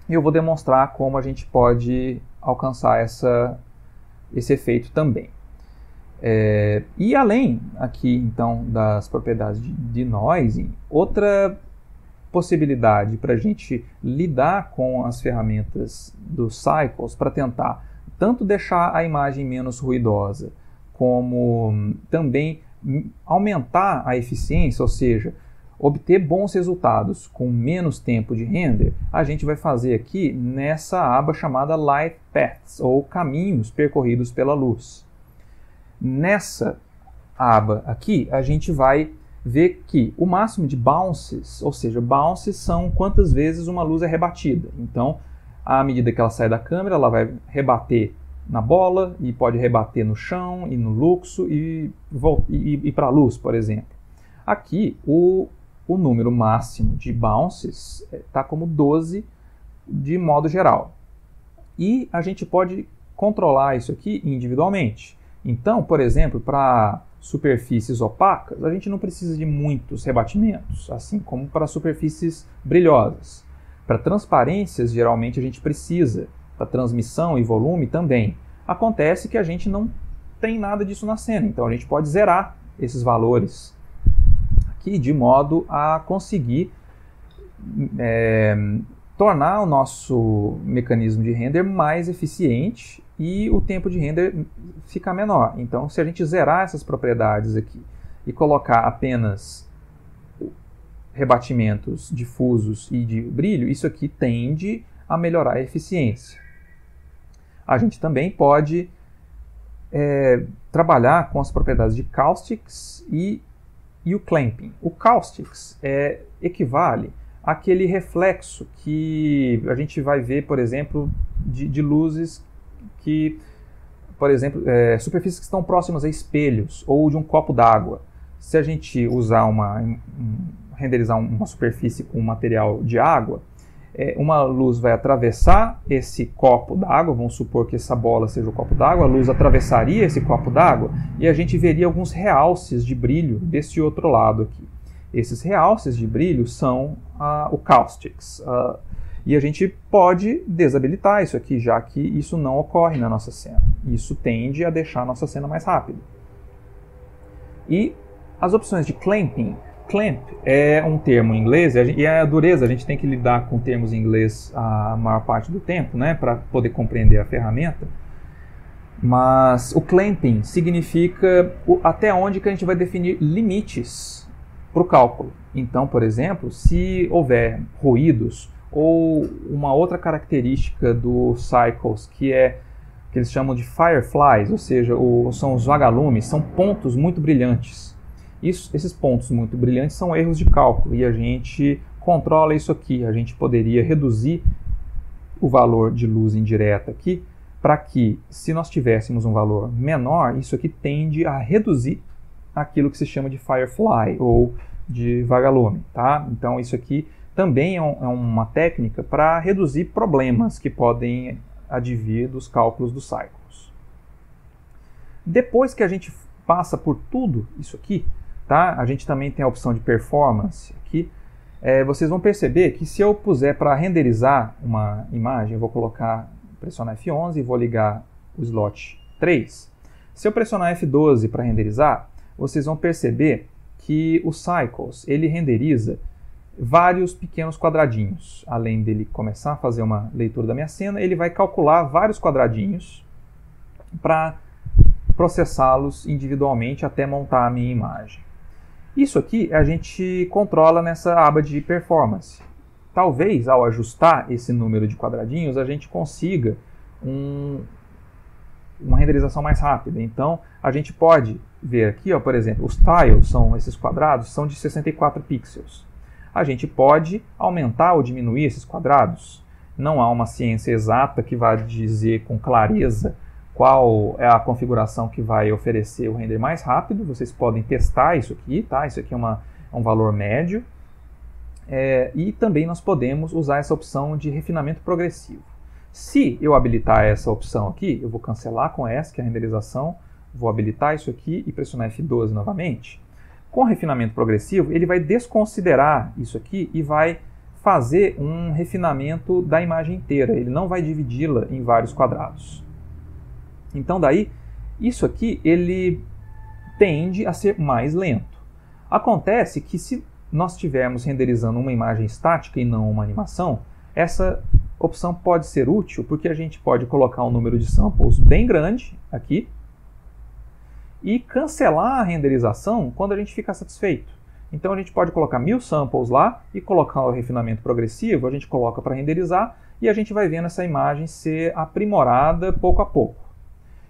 e eu vou demonstrar como a gente pode alcançar esse efeito também. E além aqui então das propriedades de noise, outra possibilidade para a gente lidar com as ferramentas do Cycles para tentar tanto deixar a imagem menos ruidosa, como também aumentar a eficiência, ou seja, obter bons resultados com menos tempo de render, a gente vai fazer aqui nessa aba chamada Light Paths, ou caminhos percorridos pela luz. Nessa aba aqui, a gente vai ver que o máximo de bounces, ou seja, bounces são quantas vezes uma luz é rebatida. Então, à medida que ela sai da câmera, ela vai rebater na bola e pode rebater no chão e no luxo e para a luz, por exemplo. Aqui, o número máximo de bounces está como 12 de modo geral. E a gente pode controlar isso aqui individualmente. Então, por exemplo, para superfícies opacas, a gente não precisa de muitos rebatimentos, assim como para superfícies brilhosas. Para transparências, geralmente a gente precisa, para transmissão e volume também. Acontece que a gente não tem nada disso na cena, então a gente pode zerar esses valores aqui de modo a conseguir tornar o nosso mecanismo de render mais eficiente e o tempo de render ficar menor. Então, se a gente zerar essas propriedades aqui e colocar apenas rebatimentos difusos e de brilho, isso aqui tende a melhorar a eficiência. A gente também pode trabalhar com as propriedades de caustics e o clamping. O caustics equivale àquele reflexo que a gente vai ver, por exemplo, de luzes que, por exemplo, superfícies que estão próximas a espelhos ou de um copo d'água. Se a gente usar renderizar uma superfície com um material de água, uma luz vai atravessar esse copo d'água, vamos supor que essa bola seja o copo d'água, a luz atravessaria esse copo d'água e a gente veria alguns realces de brilho desse outro lado aqui. Esses realces de brilho são o caustics. E a gente pode desabilitar isso aqui, já que isso não ocorre na nossa cena. Isso tende a deixar a nossa cena mais rápida. E as opções de clamping. Clamp é um termo em inglês, e a dureza, a gente tem que lidar com termos em inglês a maior parte do tempo, né, para poder compreender a ferramenta. Mas o clamping significa até onde que a gente vai definir limites para o cálculo. Então, por exemplo, se houver ruídos ou uma outra característica do Cycles, que eles chamam de fireflies, ou seja, são os vagalumes, são pontos muito brilhantes. Esses pontos muito brilhantes são erros de cálculo e a gente controla isso aqui. A gente poderia reduzir o valor de luz indireta aqui para que, se nós tivéssemos um valor menor, isso aqui tende a reduzir aquilo que se chama de firefly ou de vagalume, tá? Então isso aqui também é uma técnica para reduzir problemas que podem advir dos cálculos dos Cycles. Depois que a gente passa por tudo isso aqui, tá? A gente também tem a opção de performance aqui. Vocês vão perceber que se eu puser para renderizar uma imagem, eu vou pressionar F11 e vou ligar o slot 3. Se eu pressionar F12 para renderizar, vocês vão perceber que o Cycles, ele renderiza vários pequenos quadradinhos. Além dele começar a fazer uma leitura da minha cena, ele vai calcular vários quadradinhos para processá-los individualmente até montar a minha imagem. Isso aqui a gente controla nessa aba de performance. Talvez, ao ajustar esse número de quadradinhos, a gente consiga uma renderização mais rápida. Então, a gente pode ver aqui, ó, por exemplo, os tiles, esses quadrados, são de 64 pixels. A gente pode aumentar ou diminuir esses quadrados. Não há uma ciência exata que vá dizer com clareza qual é a configuração que vai oferecer o render mais rápido. Vocês podem testar isso aqui, tá? Isso aqui é um valor médio. E também nós podemos usar essa opção de refinamento progressivo. Se eu habilitar essa opção aqui, eu vou cancelar com S, que é a renderização, vou habilitar isso aqui e pressionar F12 novamente. Com refinamento progressivo, ele vai desconsiderar isso aqui e vai fazer um refinamento da imagem inteira. Ele não vai dividi-la em vários quadrados. Então daí, isso aqui ele tende a ser mais lento. Acontece que se nós estivermos renderizando uma imagem estática e não uma animação, essa opção pode ser útil porque a gente pode colocar um número de samples bem grande aqui e cancelar a renderização quando a gente ficar satisfeito. Então a gente pode colocar 1000 samples lá e colocar o refinamento progressivo, a gente coloca para renderizar e a gente vai vendo essa imagem ser aprimorada pouco a pouco.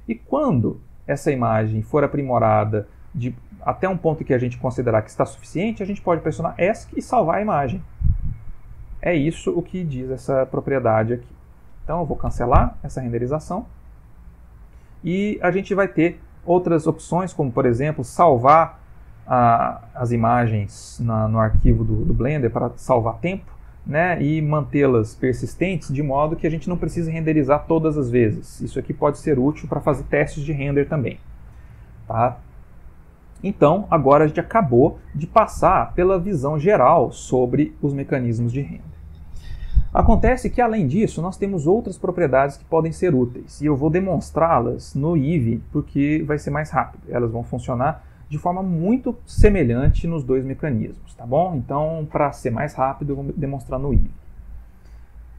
E quando essa imagem for aprimorada até um ponto que a gente considerar que está suficiente, a gente pode pressionar ESC e salvar a imagem. É isso o que diz essa propriedade aqui. Então eu vou cancelar essa renderização e a gente vai ter outras opções, como por exemplo, salvar as imagens no arquivo do Blender para salvar tempo, né, e mantê-las persistentes de modo que a gente não precisa renderizar todas as vezes. Isso aqui pode ser útil para fazer testes de render também. Tá? Então, agora a gente acabou de passar pela visão geral sobre os mecanismos de render. Acontece que, além disso, nós temos outras propriedades que podem ser úteis. E eu vou demonstrá-las no Eevee, porque vai ser mais rápido. Elas vão funcionar de forma muito semelhante nos dois mecanismos, tá bom? Então, para ser mais rápido, eu vou demonstrar no Eevee.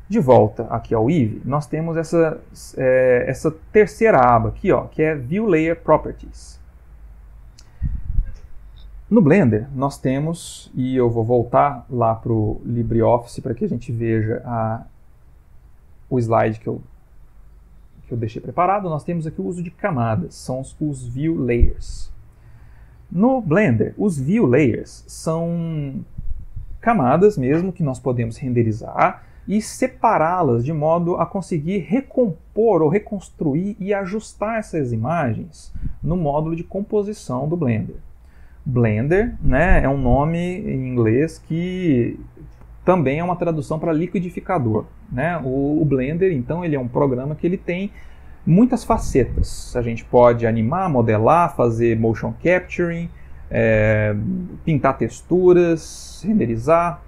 De volta aqui ao Eevee, nós temos essa terceira aba aqui, ó, que é View Layer Properties. No Blender, nós temos, e eu vou voltar lá para o LibreOffice para que a gente veja o slide que eu deixei preparado, nós temos aqui o uso de camadas, são os View Layers. No Blender, os View Layers são camadas mesmo que nós podemos renderizar e separá-las de modo a conseguir recompor ou reconstruir e ajustar essas imagens no módulo de composição do Blender. Blender, né, é um nome em inglês que também é uma tradução para liquidificador, né? O Blender, então, ele é um programa que ele tem muitas facetas. A gente pode animar, modelar, fazer motion capturing, pintar texturas, renderizar.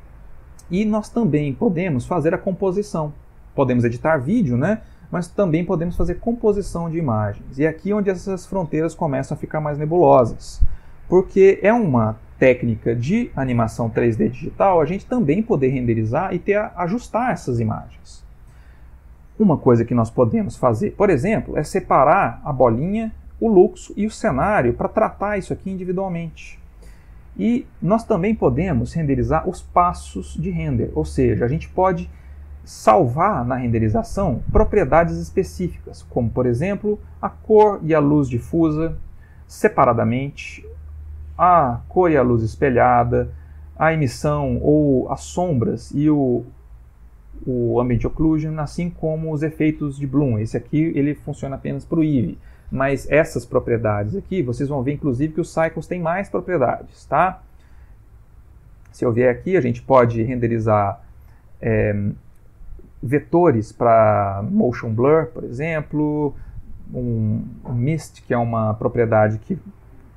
E nós também podemos fazer a composição. Podemos editar vídeo, né? Mas também podemos fazer composição de imagens. E é aqui onde essas fronteiras começam a ficar mais nebulosas. Porque é uma técnica de animação 3D digital, a gente também poder renderizar e ajustar essas imagens. Uma coisa que nós podemos fazer, por exemplo, é separar a bolinha, o luxo e o cenário para tratar isso aqui individualmente. E nós também podemos renderizar os passos de render, ou seja, a gente pode salvar na renderização propriedades específicas, como por exemplo, a cor e a luz difusa separadamente, a cor e a luz espelhada, a emissão ou as sombras e o Ambient Occlusion, assim como os efeitos de Bloom. Esse aqui ele funciona apenas para o Eevee, mas essas propriedades aqui, vocês vão ver inclusive que o Cycles tem mais propriedades, tá? Se eu vier aqui, a gente pode renderizar vetores para Motion Blur, por exemplo, um Mist, que é uma propriedade que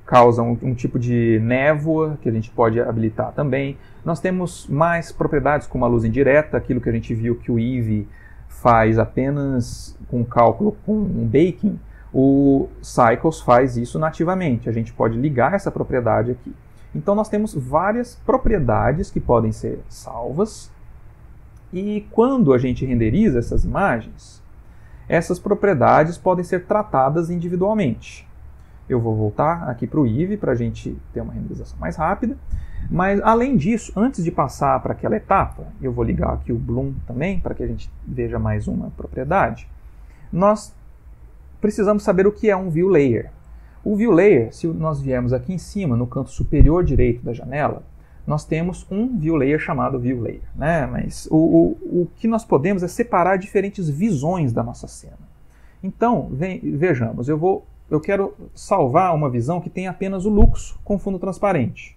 causa um tipo de névoa, que a gente pode habilitar também. Nós temos mais propriedades como a luz indireta, aquilo que a gente viu que o Eevee faz apenas com cálculo, com um baking, o Cycles faz isso nativamente. A gente pode ligar essa propriedade aqui. Então nós temos várias propriedades que podem ser salvas, e quando a gente renderiza essas imagens, essas propriedades podem ser tratadas individualmente. Eu vou voltar aqui para o Eevee para a gente ter uma renderização mais rápida. Mas, além disso, antes de passar para aquela etapa, eu vou ligar aqui o Bloom também para que a gente veja mais uma propriedade. Nós precisamos saber o que é um View Layer. O View Layer, se nós viermos aqui em cima, no canto superior direito da janela, nós temos um View Layer chamado View Layer, né? Mas o que nós podemos é separar diferentes visões da nossa cena. Então, vejamos, eu quero salvar uma visão que tem apenas o luxo com fundo transparente.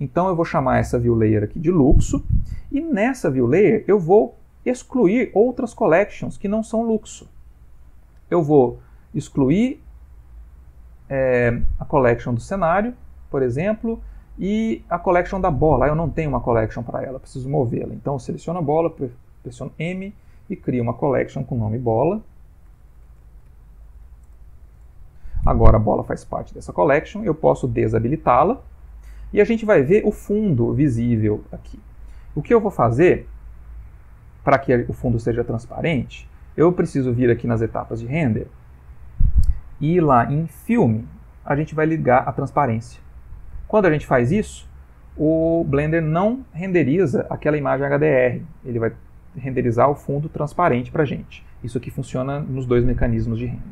Então eu vou chamar essa View Layer aqui de luxo, e nessa View Layer eu vou excluir outras collections que não são luxo. Eu vou excluir a collection do cenário, por exemplo, E a collection da bola, eu não tenho uma collection para ela, preciso movê-la. Então eu seleciono a bola, pressiono M e crio uma collection com o nome bola. Agora a bola faz parte dessa collection, eu posso desabilitá-la. E a gente vai ver o fundo visível aqui. O que eu vou fazer para que o fundo seja transparente, eu preciso vir aqui nas etapas de render e lá em filme a gente vai ligar a transparência. Quando a gente faz isso, o Blender não renderiza aquela imagem HDR, ele vai renderizar o fundo transparente para a gente. Isso aqui funciona nos dois mecanismos de render.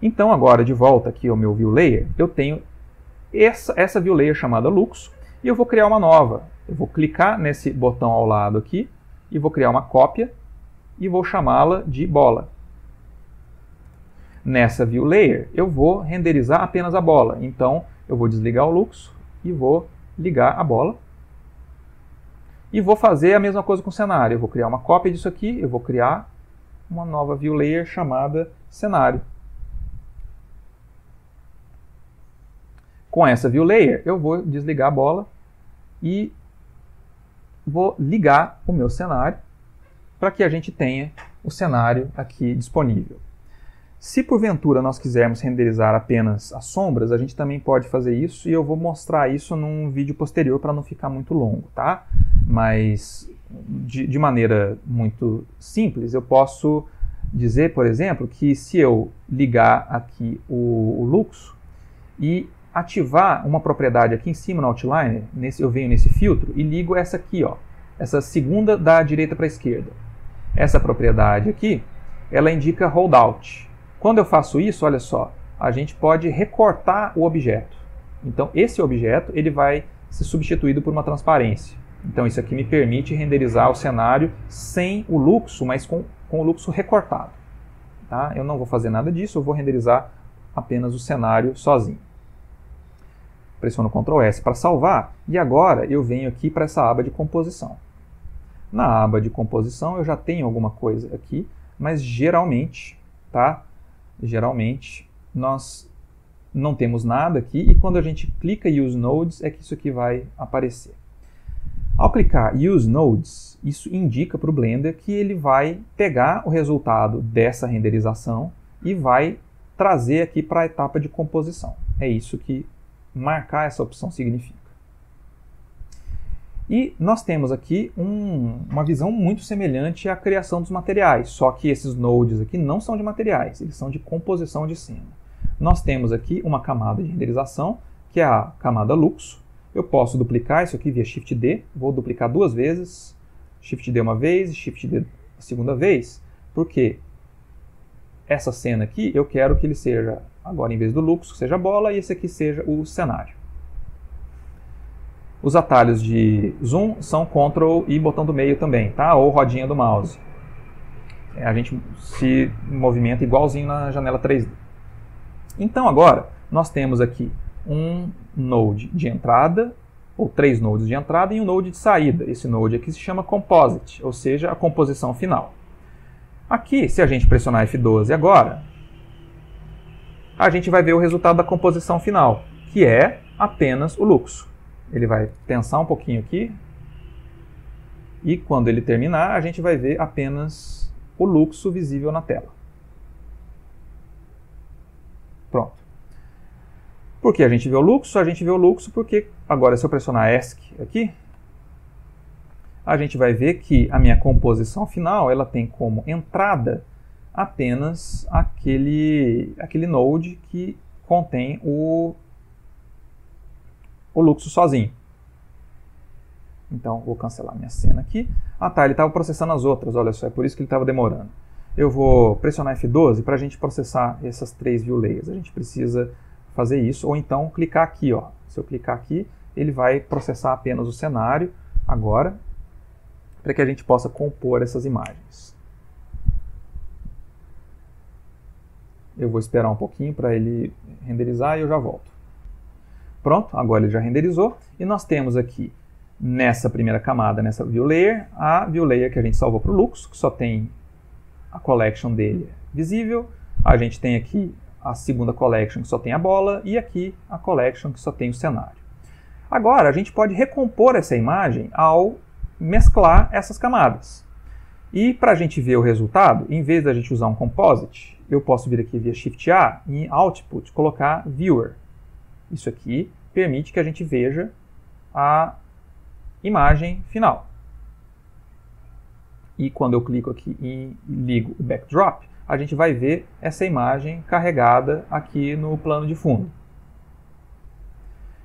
Então agora, de volta aqui ao meu View Layer, eu tenho essa View Layer chamada Luxo, e eu vou criar uma nova. Eu vou clicar nesse botão ao lado aqui, e vou criar uma cópia, e vou chamá-la de bola. Nessa View Layer, eu vou renderizar apenas a bola. Então, eu vou desligar o Luxo, e vou ligar a bola. E vou fazer a mesma coisa com o cenário. Eu vou criar uma cópia disso aqui, eu vou criar uma nova View Layer chamada cenário. Com essa View Layer, eu vou desligar a bola e vou ligar o meu cenário para que a gente tenha o cenário aqui disponível. Se porventura nós quisermos renderizar apenas as sombras, a gente também pode fazer isso e eu vou mostrar isso num vídeo posterior para não ficar muito longo, tá? Mas de maneira muito simples, eu posso dizer, por exemplo, que se eu ligar aqui o Luxo e ativar uma propriedade aqui em cima no Outliner, eu venho nesse filtro e ligo essa aqui, ó, essa segunda da direita para a esquerda. Essa propriedade aqui, ela indica holdout. Quando eu faço isso, olha só, a gente pode recortar o objeto. Então esse objeto ele vai ser substituído por uma transparência. Então isso aqui me permite renderizar o cenário sem o Luxo, mas com o Luxo recortado. Tá? Eu não vou fazer nada disso, eu vou renderizar apenas o cenário sozinho. Pressiono Ctrl S para salvar, e agora eu venho aqui para essa aba de composição. Na aba de composição eu já tenho alguma coisa aqui, mas geralmente, tá? Geralmente nós não temos nada aqui, e quando a gente clica em Use Nodes é que isso aqui vai aparecer. Ao clicar em Use Nodes, isso indica para o Blender que ele vai pegar o resultado dessa renderização e vai trazer aqui para a etapa de composição. É isso que marcar essa opção significa. E nós temos aqui uma visão muito semelhante à criação dos materiais, só que esses nodes aqui não são de materiais, eles são de composição de cena. Nós temos aqui uma camada de renderização, que é a camada Luxo. Eu posso duplicar isso aqui via Shift D, vou duplicar duas vezes, Shift D uma vez e Shift D a segunda vez, porque essa cena aqui eu quero que ele seja, agora em vez do Luxo, seja a bola, e esse aqui seja o cenário. Os atalhos de zoom são Ctrl e botão do meio também, tá? Ou rodinha do mouse. A gente se movimenta igualzinho na janela 3D. Então agora, nós temos aqui um node de entrada, ou três nodes de entrada e um node de saída. Esse node aqui se chama Composite, ou seja, a composição final. Aqui, se a gente pressionar F12 agora, a gente vai ver o resultado da composição final, que é apenas o Luxo. Ele vai tensar um pouquinho aqui, e quando ele terminar, a gente vai ver apenas o Luxo visível na tela. Pronto. Por que a gente vê o Luxo? A gente vê o Luxo porque, agora se eu pressionar ESC aqui, a gente vai ver que a minha composição final ela tem como entrada apenas aquele node que contém o Luxo sozinho. Então, vou cancelar minha cena aqui. Ah tá, ele estava processando as outras, olha só, é por isso que ele estava demorando. Eu vou pressionar F12 para a gente processar essas três View Layers. A gente precisa fazer isso, ou então clicar aqui, ó. Se eu clicar aqui, ele vai processar apenas o cenário agora, para que a gente possa compor essas imagens. Eu vou esperar um pouquinho para ele renderizar e eu já volto. Pronto, agora ele já renderizou. E nós temos aqui, nessa primeira camada, nessa View Layer, a View Layer que a gente salvou para o Luxo, que só tem a collection dele visível. A gente tem aqui a segunda collection que só tem a bola e aqui a collection que só tem o cenário. Agora, a gente pode recompor essa imagem ao mesclar essas camadas. E para a gente ver o resultado, em vez da gente usar um composite, eu posso vir aqui via Shift A e em Output colocar Viewer. Isso aqui permite que a gente veja a imagem final. E quando eu clico aqui e ligo o Backdrop, a gente vai ver essa imagem carregada aqui no plano de fundo.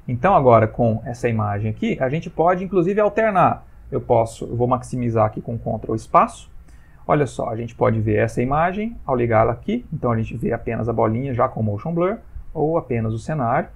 Então agora com essa imagem aqui, a gente pode inclusive alternar. Eu vou maximizar aqui com Ctrl espaço. Olha só, a gente pode ver essa imagem ao ligá-la aqui. Então a gente vê apenas a bolinha já com Motion Blur ou apenas o cenário.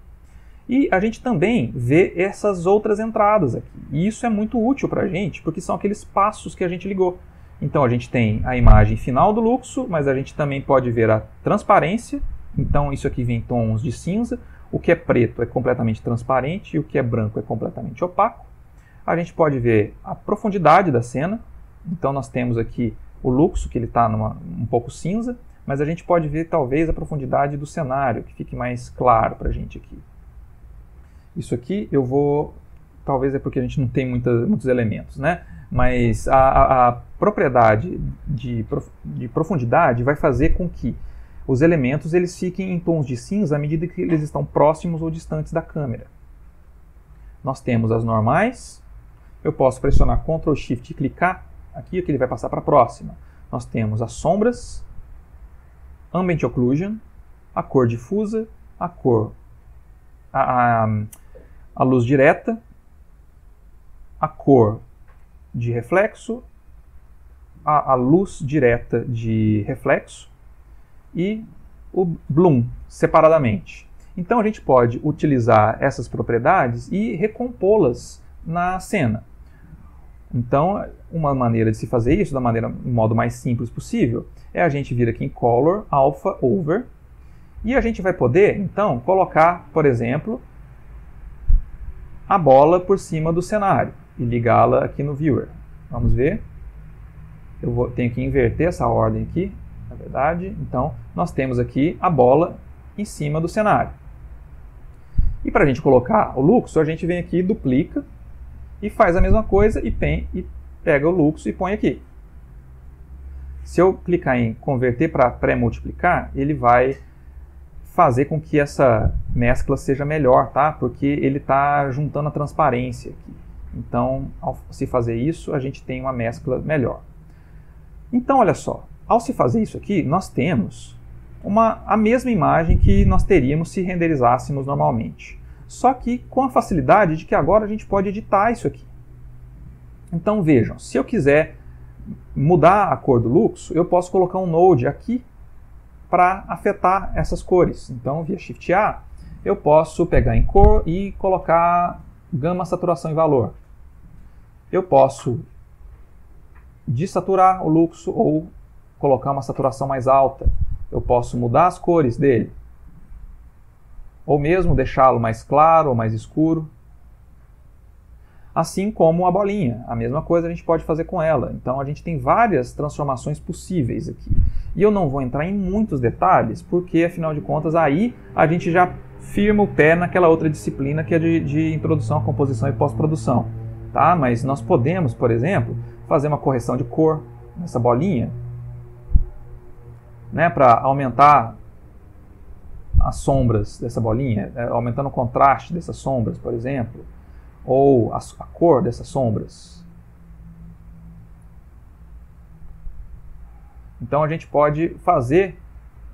E a gente também vê essas outras entradas aqui. E isso é muito útil para a gente porque são aqueles passos que a gente ligou. Então a gente tem a imagem final do Luxo, mas a gente também pode ver a transparência. Então isso aqui vem em tons de cinza. O que é preto é completamente transparente e o que é branco é completamente opaco. A gente pode ver a profundidade da cena. Então nós temos aqui o Luxo, que ele está um pouco cinza, mas a gente pode ver talvez a profundidade do cenário, que fique mais claro para a gente aqui. Isso aqui eu vou... Talvez é porque a gente não tem muitos elementos, né? Mas a propriedade de profundidade vai fazer com que os elementos eles fiquem em tons de cinza à medida que eles estão próximos ou distantes da câmera. Nós temos as normais. Eu posso pressionar Ctrl Shift e clicar aqui, que ele vai passar para a próxima. Nós temos as sombras, Ambient Occlusion, a cor difusa, a luz direta, a cor de reflexo, a luz direta de reflexo e o Bloom separadamente. Então a gente pode utilizar essas propriedades e recompô-las na cena. Então uma maneira de se fazer isso, do modo mais simples possível, é a gente vir aqui em Color, Alpha, Over, e a gente vai poder, então, colocar, por exemplo, a bola por cima do cenário e ligá-la aqui no Viewer. Vamos ver. Tenho que inverter essa ordem aqui, na verdade. Então, nós temos aqui a bola em cima do cenário. E para a gente colocar o Luxo, a gente vem aqui, duplica e faz a mesma coisa e pega o Luxo e põe aqui. Se eu clicar em converter para pré-multiplicar, ele vai fazer com que essa mescla seja melhor, tá? Porque ele está juntando a transparência aqui. Então, ao se fazer isso, a gente tem uma mescla melhor. Então, olha só, ao se fazer isso aqui, nós temos a mesma imagem que nós teríamos se renderizássemos normalmente. Só que com a facilidade de que agora a gente pode editar isso aqui. Então, vejam, se eu quiser mudar a cor do Luxo, eu posso colocar um node aqui para afetar essas cores. Então, via Shift A, eu posso pegar em cor e colocar gama, saturação e valor. Eu posso dessaturar o Luxo ou colocar uma saturação mais alta. Eu posso mudar as cores dele. Ou mesmo deixá-lo mais claro ou mais escuro. Assim como a bolinha. A mesma coisa a gente pode fazer com ela. Então a gente tem várias transformações possíveis aqui. E eu não vou entrar em muitos detalhes, porque afinal de contas aí a gente já firma o pé naquela outra disciplina que é de introdução à composição e pós-produção, tá? Mas nós podemos, por exemplo, fazer uma correção de cor nessa bolinha, né, para aumentar as sombras dessa bolinha, aumentando o contraste dessas sombras, por exemplo, ou a cor dessas sombras. Então a gente pode fazer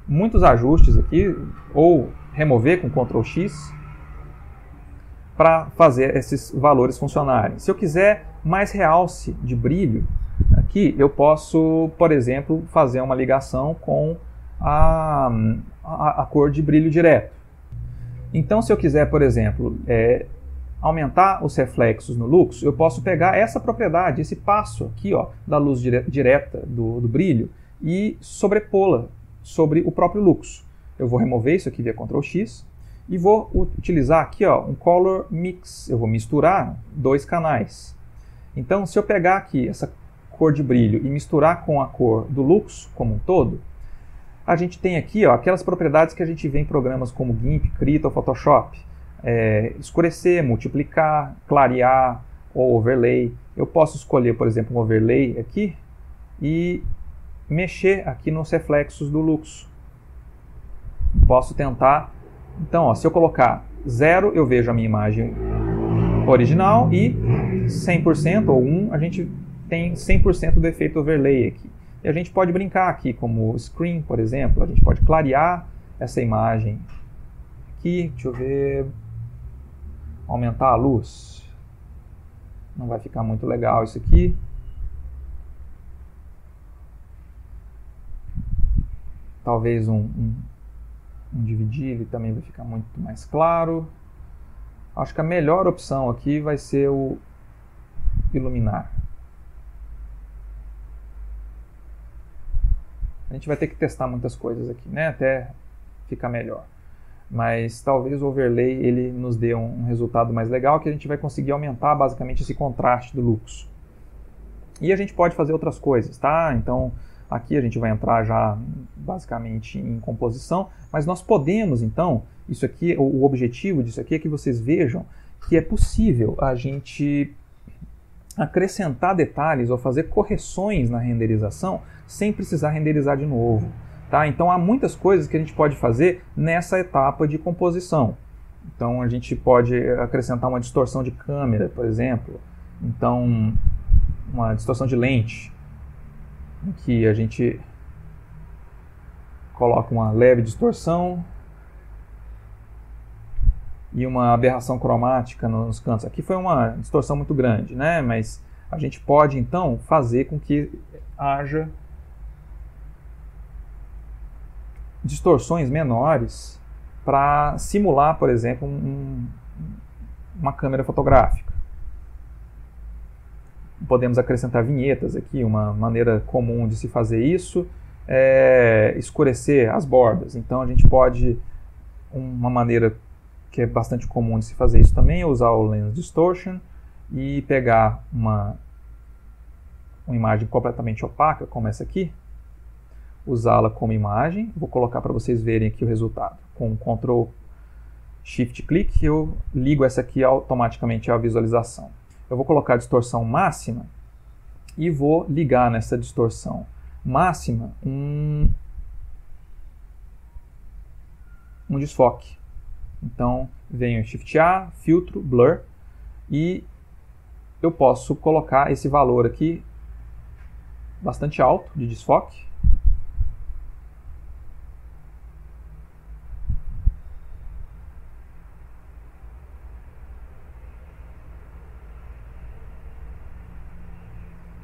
muitos ajustes aqui, ou remover com Ctrl X, para fazer esses valores funcionarem. Se eu quiser mais realce de brilho, aqui eu posso, por exemplo, fazer uma ligação com a cor de brilho direto. Então se eu quiser, por exemplo, aumentar os reflexos no Luxo, eu posso pegar essa propriedade, esse passo aqui ó, da luz direta do brilho, e sobrepô-la sobre o próprio Luxo. Eu vou remover isso aqui via Ctrl X e vou utilizar aqui ó, um Color Mix. Eu vou misturar dois canais. Então, se eu pegar aqui essa cor de brilho e misturar com a cor do Luxo como um todo, a gente tem aqui ó, aquelas propriedades que a gente vê em programas como GIMP, Krita ou Photoshop. escurecer, multiplicar, clarear ou overlay. Eu posso escolher, por exemplo, um overlay aqui e mexer aqui nos reflexos do Luxo. Posso tentar, então, ó, se eu colocar 0, eu vejo a minha imagem original e 100% ou 1, a gente tem 100% do efeito overlay aqui. E a gente pode brincar aqui, como screen, por exemplo, a gente pode clarear essa imagem aqui, deixa eu ver, aumentar a luz. Não vai ficar muito legal isso aqui. Talvez um dividir, ele também vai ficar muito mais claro. Acho que a melhor opção aqui vai ser o iluminar. A gente vai ter que testar muitas coisas aqui, né? Até ficar melhor. Mas talvez o overlay ele nos dê um resultado mais legal, que a gente vai conseguir aumentar basicamente esse contraste do Luxo. E a gente pode fazer outras coisas, tá? Então aqui a gente vai entrar já basicamente em composição, mas nós podemos então, isso aqui, o objetivo disso aqui é que vocês vejam que é possível a gente acrescentar detalhes ou fazer correções na renderização sem precisar renderizar de novo. Tá? Então há muitas coisas que a gente pode fazer nessa etapa de composição. Então a gente pode acrescentar uma distorção de câmera, por exemplo. Então uma distorção de lente, em que a gente coloca uma leve distorção e uma aberração cromática nos cantos. Aqui foi uma distorção muito grande, né? Mas a gente pode então fazer com que haja distorções menores para simular, por exemplo, uma câmera fotográfica. Podemos acrescentar vinhetas aqui, uma maneira comum de se fazer isso é escurecer as bordas. Então a gente pode, uma maneira que é bastante comum de se fazer isso também, é usar o Lens Distortion e pegar uma imagem completamente opaca, como essa aqui, usá-la como imagem. Vou colocar para vocês verem aqui o resultado. Com Ctrl Shift Click eu ligo essa aqui automaticamente à visualização. Eu vou colocar a distorção máxima e vou ligar nessa distorção máxima um desfoque. Então venho Shift A, filtro, blur, e eu posso colocar esse valor aqui bastante alto de desfoque.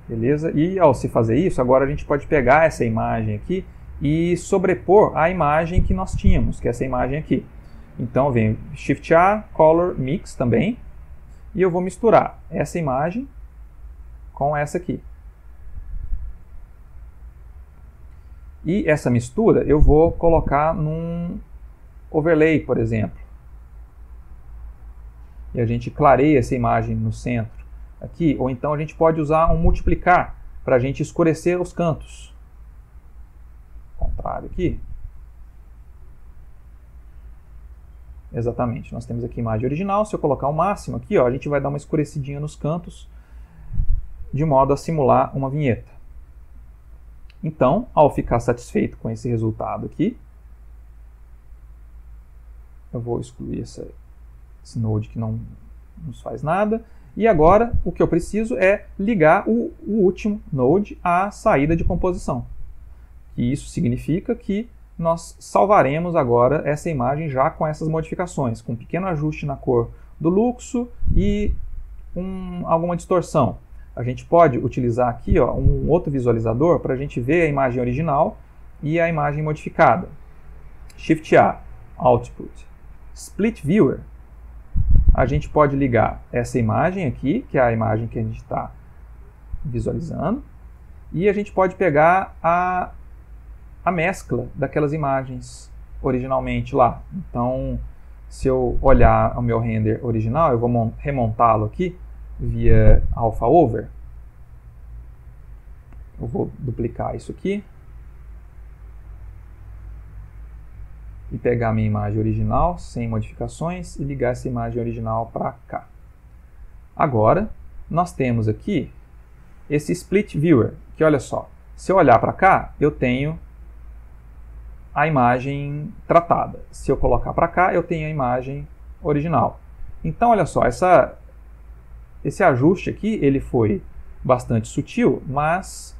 Beleza? E ao se fazer isso, agora a gente pode pegar essa imagem aqui e sobrepor a imagem que nós tínhamos, que é essa imagem aqui. Então vem Shift A, Color Mix também, e eu vou misturar essa imagem com essa aqui. E essa mistura eu vou colocar num overlay, por exemplo. E a gente clareia essa imagem no centro aqui, ou então a gente pode usar um multiplicar para a gente escurecer os cantos. Ao contrário aqui. Exatamente, nós temos aqui a imagem original, se eu colocar o máximo aqui, ó, a gente vai dar uma escurecidinha nos cantos, de modo a simular uma vinheta. Então, ao ficar satisfeito com esse resultado aqui, eu vou excluir esse node que não nos faz nada. E agora o que eu preciso é ligar o último node à saída de composição. E isso significa que nós salvaremos agora essa imagem já com essas modificações, com um pequeno ajuste na cor do Luxo e alguma distorção. A gente pode utilizar aqui, ó, um outro visualizador para a gente ver a imagem original e a imagem modificada. Shift A, Output, Split Viewer. A gente pode ligar essa imagem aqui, que é a imagem que a gente está visualizando, e a gente pode pegar a mescla daquelas imagens originalmente lá. Então, se eu olhar o meu render original, eu vou remontá-lo aqui via Alpha Over. Eu vou duplicar isso aqui. e pegar a minha imagem original, sem modificações, e ligar essa imagem original para cá. Agora, nós temos aqui esse Split Viewer, que olha só, se eu olhar para cá, eu tenho a imagem tratada. Se eu colocar para cá, eu tenho a imagem original. Então, olha só, esse ajuste aqui, ele foi bastante sutil, mas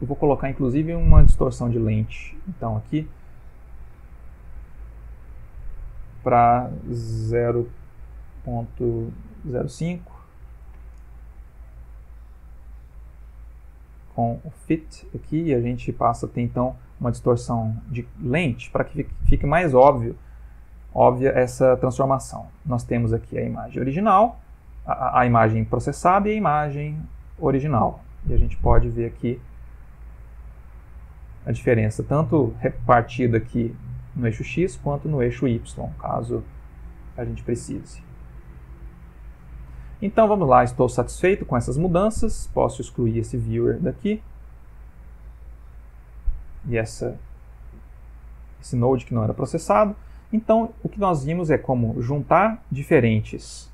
eu vou colocar, inclusive, uma distorção de lente, então, aqui, para 0.05, com o Fit aqui, e a gente passa a ter, então, uma distorção de lente, para que fique mais óbvia essa transformação. Nós temos aqui a imagem original, a imagem processada e a imagem original. E a gente pode ver aqui a diferença, tanto repartida aqui no eixo X, quanto no eixo Y, caso a gente precise. Então vamos lá, estou satisfeito com essas mudanças, posso excluir esse Viewer daqui, e esse Node que não era processado. Então, o que nós vimos é como juntar diferentes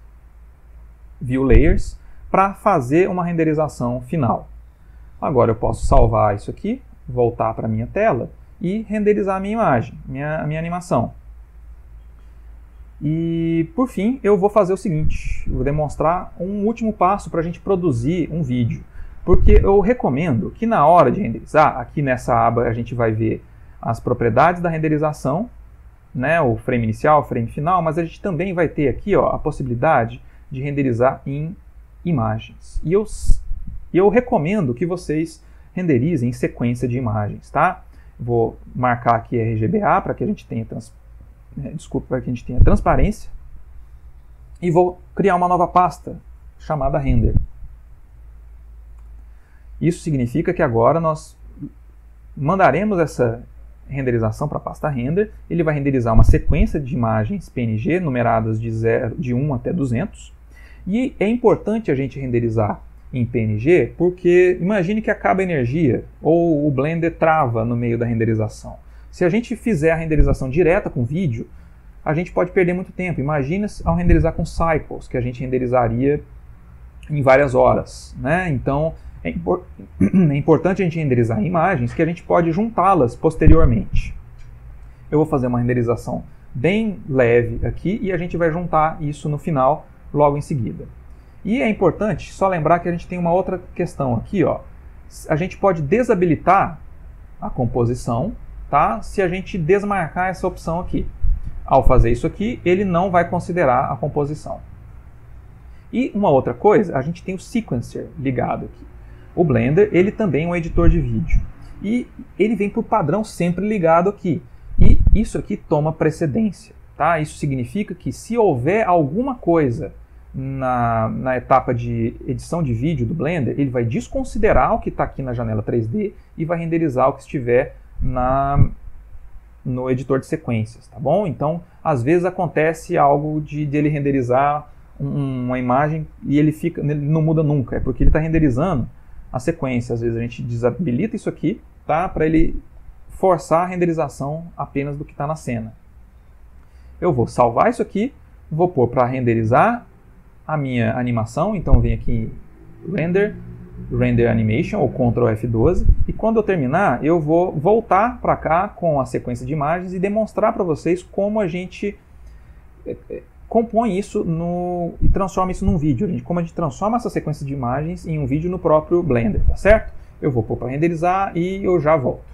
View Layers para fazer uma renderização final. Agora eu posso salvar isso aqui, voltar para a minha tela e renderizar a minha imagem, a minha animação. E, por fim, eu vou fazer o seguinte, eu vou demonstrar um último passo para a gente produzir um vídeo. Porque eu recomendo que na hora de renderizar, aqui nessa aba a gente vai ver as propriedades da renderização, né, o frame inicial, o frame final, mas a gente também vai ter aqui, ó, a possibilidade de renderizar em imagens. E eu recomendo que vocês renderizem em sequência de imagens, tá? Vou marcar aqui RGBA para que a gente tenha transparência. E vou criar uma nova pasta chamada Render. Isso significa que agora nós mandaremos essa renderização para a pasta Render, ele vai renderizar uma sequência de imagens PNG numeradas de 1 até 200, e é importante a gente renderizar em PNG porque imagine que acaba a energia ou o Blender trava no meio da renderização. Se a gente fizer a renderização direta com vídeo, a gente pode perder muito tempo. Imagina ao renderizar com Cycles, que a gente renderizaria em várias horas, né? Então, é importante a gente renderizar imagens que a gente pode juntá-las posteriormente. Eu vou fazer uma renderização bem leve aqui e a gente vai juntar isso no final, logo em seguida. E é importante só lembrar que a gente tem uma outra questão aqui, ó. A gente pode desabilitar a composição, tá? Se a gente desmarcar essa opção aqui. Ao fazer isso aqui, ele não vai considerar a composição. E uma outra coisa, a gente tem o Sequencer ligado aqui. O Blender, ele também é um editor de vídeo. E ele vem por padrão sempre ligado aqui. E isso aqui toma precedência, tá? Isso significa que se houver alguma coisa na etapa de edição de vídeo do Blender, ele vai desconsiderar o que está aqui na janela 3D e vai renderizar o que estiver no editor de sequências, tá bom? Então, às vezes acontece algo de ele renderizar uma imagem e ele não muda nunca. É porque ele está renderizando a sequência. Às vezes a gente desabilita isso aqui, tá? Para ele forçar a renderização apenas do que está na cena. Eu vou salvar isso aqui, vou pôr para renderizar a minha animação, então vem aqui Render, Render Animation, ou Ctrl F12, e quando eu terminar, eu vou voltar para cá com a sequência de imagens e demonstrar para vocês como a gente compõe isso e transforma isso num vídeo, como a gente transforma essa sequência de imagens em um vídeo no próprio Blender, tá certo? Eu vou pôr para renderizar e eu já volto.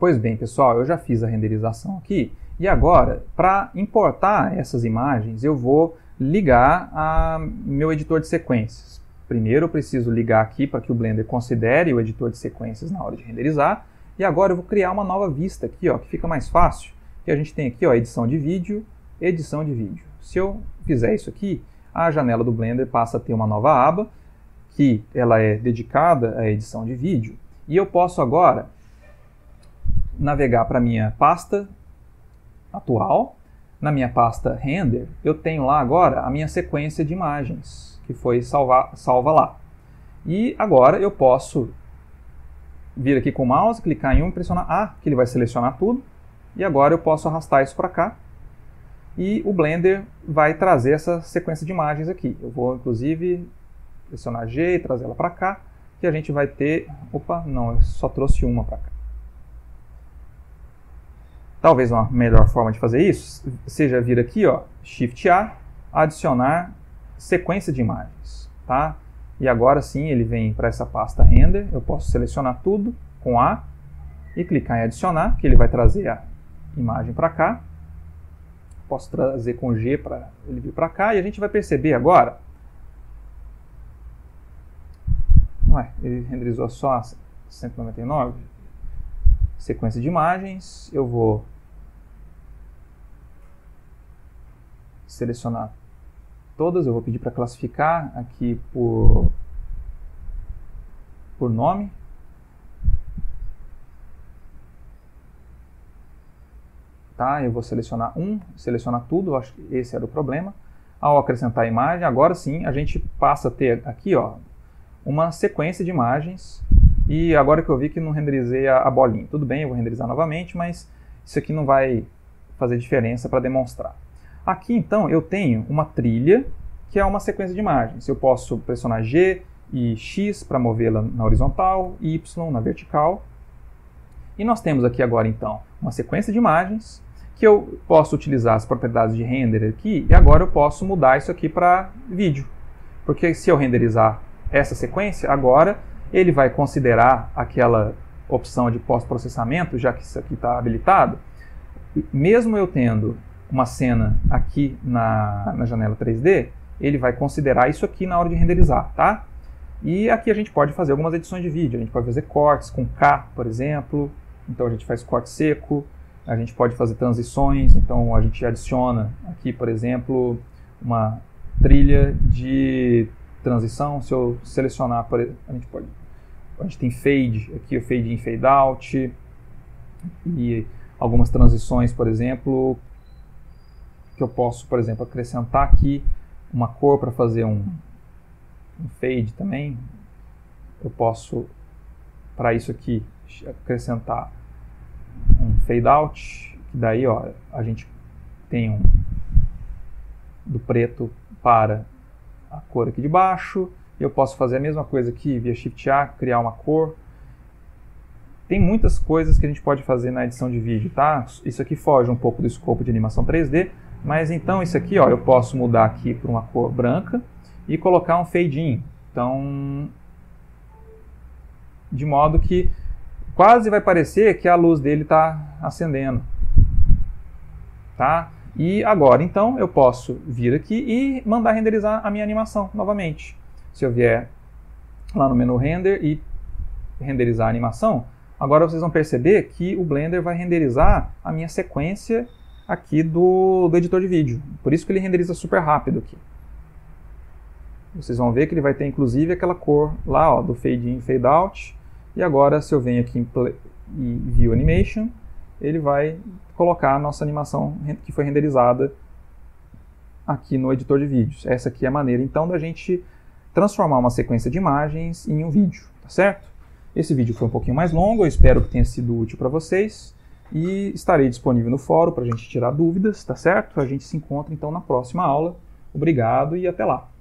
Pois bem, pessoal, eu já fiz a renderização aqui, e agora, para importar essas imagens, eu vou ligar ao meu editor de sequências. Primeiro eu preciso ligar aqui para que o Blender considere o editor de sequências na hora de renderizar, e agora eu vou criar uma nova vista aqui, ó, que fica mais fácil. E a gente tem aqui, ó, edição de vídeo, edição de vídeo. Se eu fizer isso aqui, a janela do Blender passa a ter uma nova aba, que ela é dedicada à edição de vídeo. E eu posso agora navegar para a minha pasta atual. Na minha pasta Render, eu tenho lá agora a minha sequência de imagens, que foi salva lá. E agora eu posso vir aqui com o mouse, clicar em um, pressionar A, que ele vai selecionar tudo. E agora eu posso arrastar isso para cá. E o Blender vai trazer essa sequência de imagens aqui. Eu vou, inclusive, pressionar G e trazer ela para cá. Que a gente vai ter... Opa, não, eu só trouxe uma para cá. Talvez uma melhor forma de fazer isso seja vir aqui, ó, Shift A, adicionar sequência de imagens, tá? E agora sim ele vem para essa pasta Render, eu posso selecionar tudo com A e clicar em adicionar, que ele vai trazer a imagem para cá. Posso trazer com G para ele vir para cá e a gente vai perceber agora... Ué, ele renderizou só a 199? Sequência de imagens, eu vou selecionar todas, eu vou pedir para classificar aqui por nome. Tá, eu vou selecionar um, selecionar tudo, eu acho que esse era o problema. Ao acrescentar a imagem, agora sim a gente passa a ter aqui, ó, uma sequência de imagens. E agora que eu vi que não renderizei a bolinha, tudo bem, eu vou renderizar novamente, mas isso aqui não vai fazer diferença para demonstrar. Aqui então eu tenho uma trilha que é uma sequência de imagens. Eu posso pressionar G e X para movê-la na horizontal, Y na vertical. E nós temos aqui agora então uma sequência de imagens que eu posso utilizar as propriedades de render aqui e agora eu posso mudar isso aqui para vídeo. Porque se eu renderizar essa sequência, agora... ele vai considerar aquela opção de pós-processamento, já que isso aqui está habilitado. Mesmo eu tendo uma cena aqui na janela 3D, ele vai considerar isso aqui na hora de renderizar, tá? E aqui a gente pode fazer algumas edições de vídeo, a gente pode fazer cortes com K, por exemplo, então a gente faz corte seco, a gente pode fazer transições, então a gente adiciona aqui, por exemplo, uma trilha de... transição, se eu selecionar, a gente tem fade aqui, o fade in, fade out, e algumas transições, por exemplo, que eu posso, por exemplo, acrescentar aqui uma cor para fazer um fade também. Eu posso, para isso aqui, acrescentar um fade out, que daí, ó, a gente tem do preto para a cor aqui de baixo, eu posso fazer a mesma coisa aqui via Shift A, criar uma cor. Tem muitas coisas que a gente pode fazer na edição de vídeo, tá? Isso aqui foge um pouco do escopo de animação 3D, mas então isso aqui, ó, eu posso mudar aqui para uma cor branca e colocar um fade in. Então, de modo que quase vai parecer que a luz dele está acendendo, tá? E agora, então, eu posso vir aqui e mandar renderizar a minha animação novamente. Se eu vier lá no menu Render e renderizar a animação, agora vocês vão perceber que o Blender vai renderizar a minha sequência aqui do editor de vídeo. Por isso que ele renderiza super rápido aqui. Vocês vão ver que ele vai ter, inclusive, aquela cor lá, ó, do Fade In, Fade Out. E agora, se eu venho aqui em Play e View Animation, ele vai colocar a nossa animação que foi renderizada aqui no editor de vídeos. Essa aqui é a maneira, então, da gente transformar uma sequência de imagens em um vídeo, tá certo? Esse vídeo foi um pouquinho mais longo, eu espero que tenha sido útil para vocês e estarei disponível no fórum para a gente tirar dúvidas, tá certo? A gente se encontra, então, na próxima aula. Obrigado e até lá!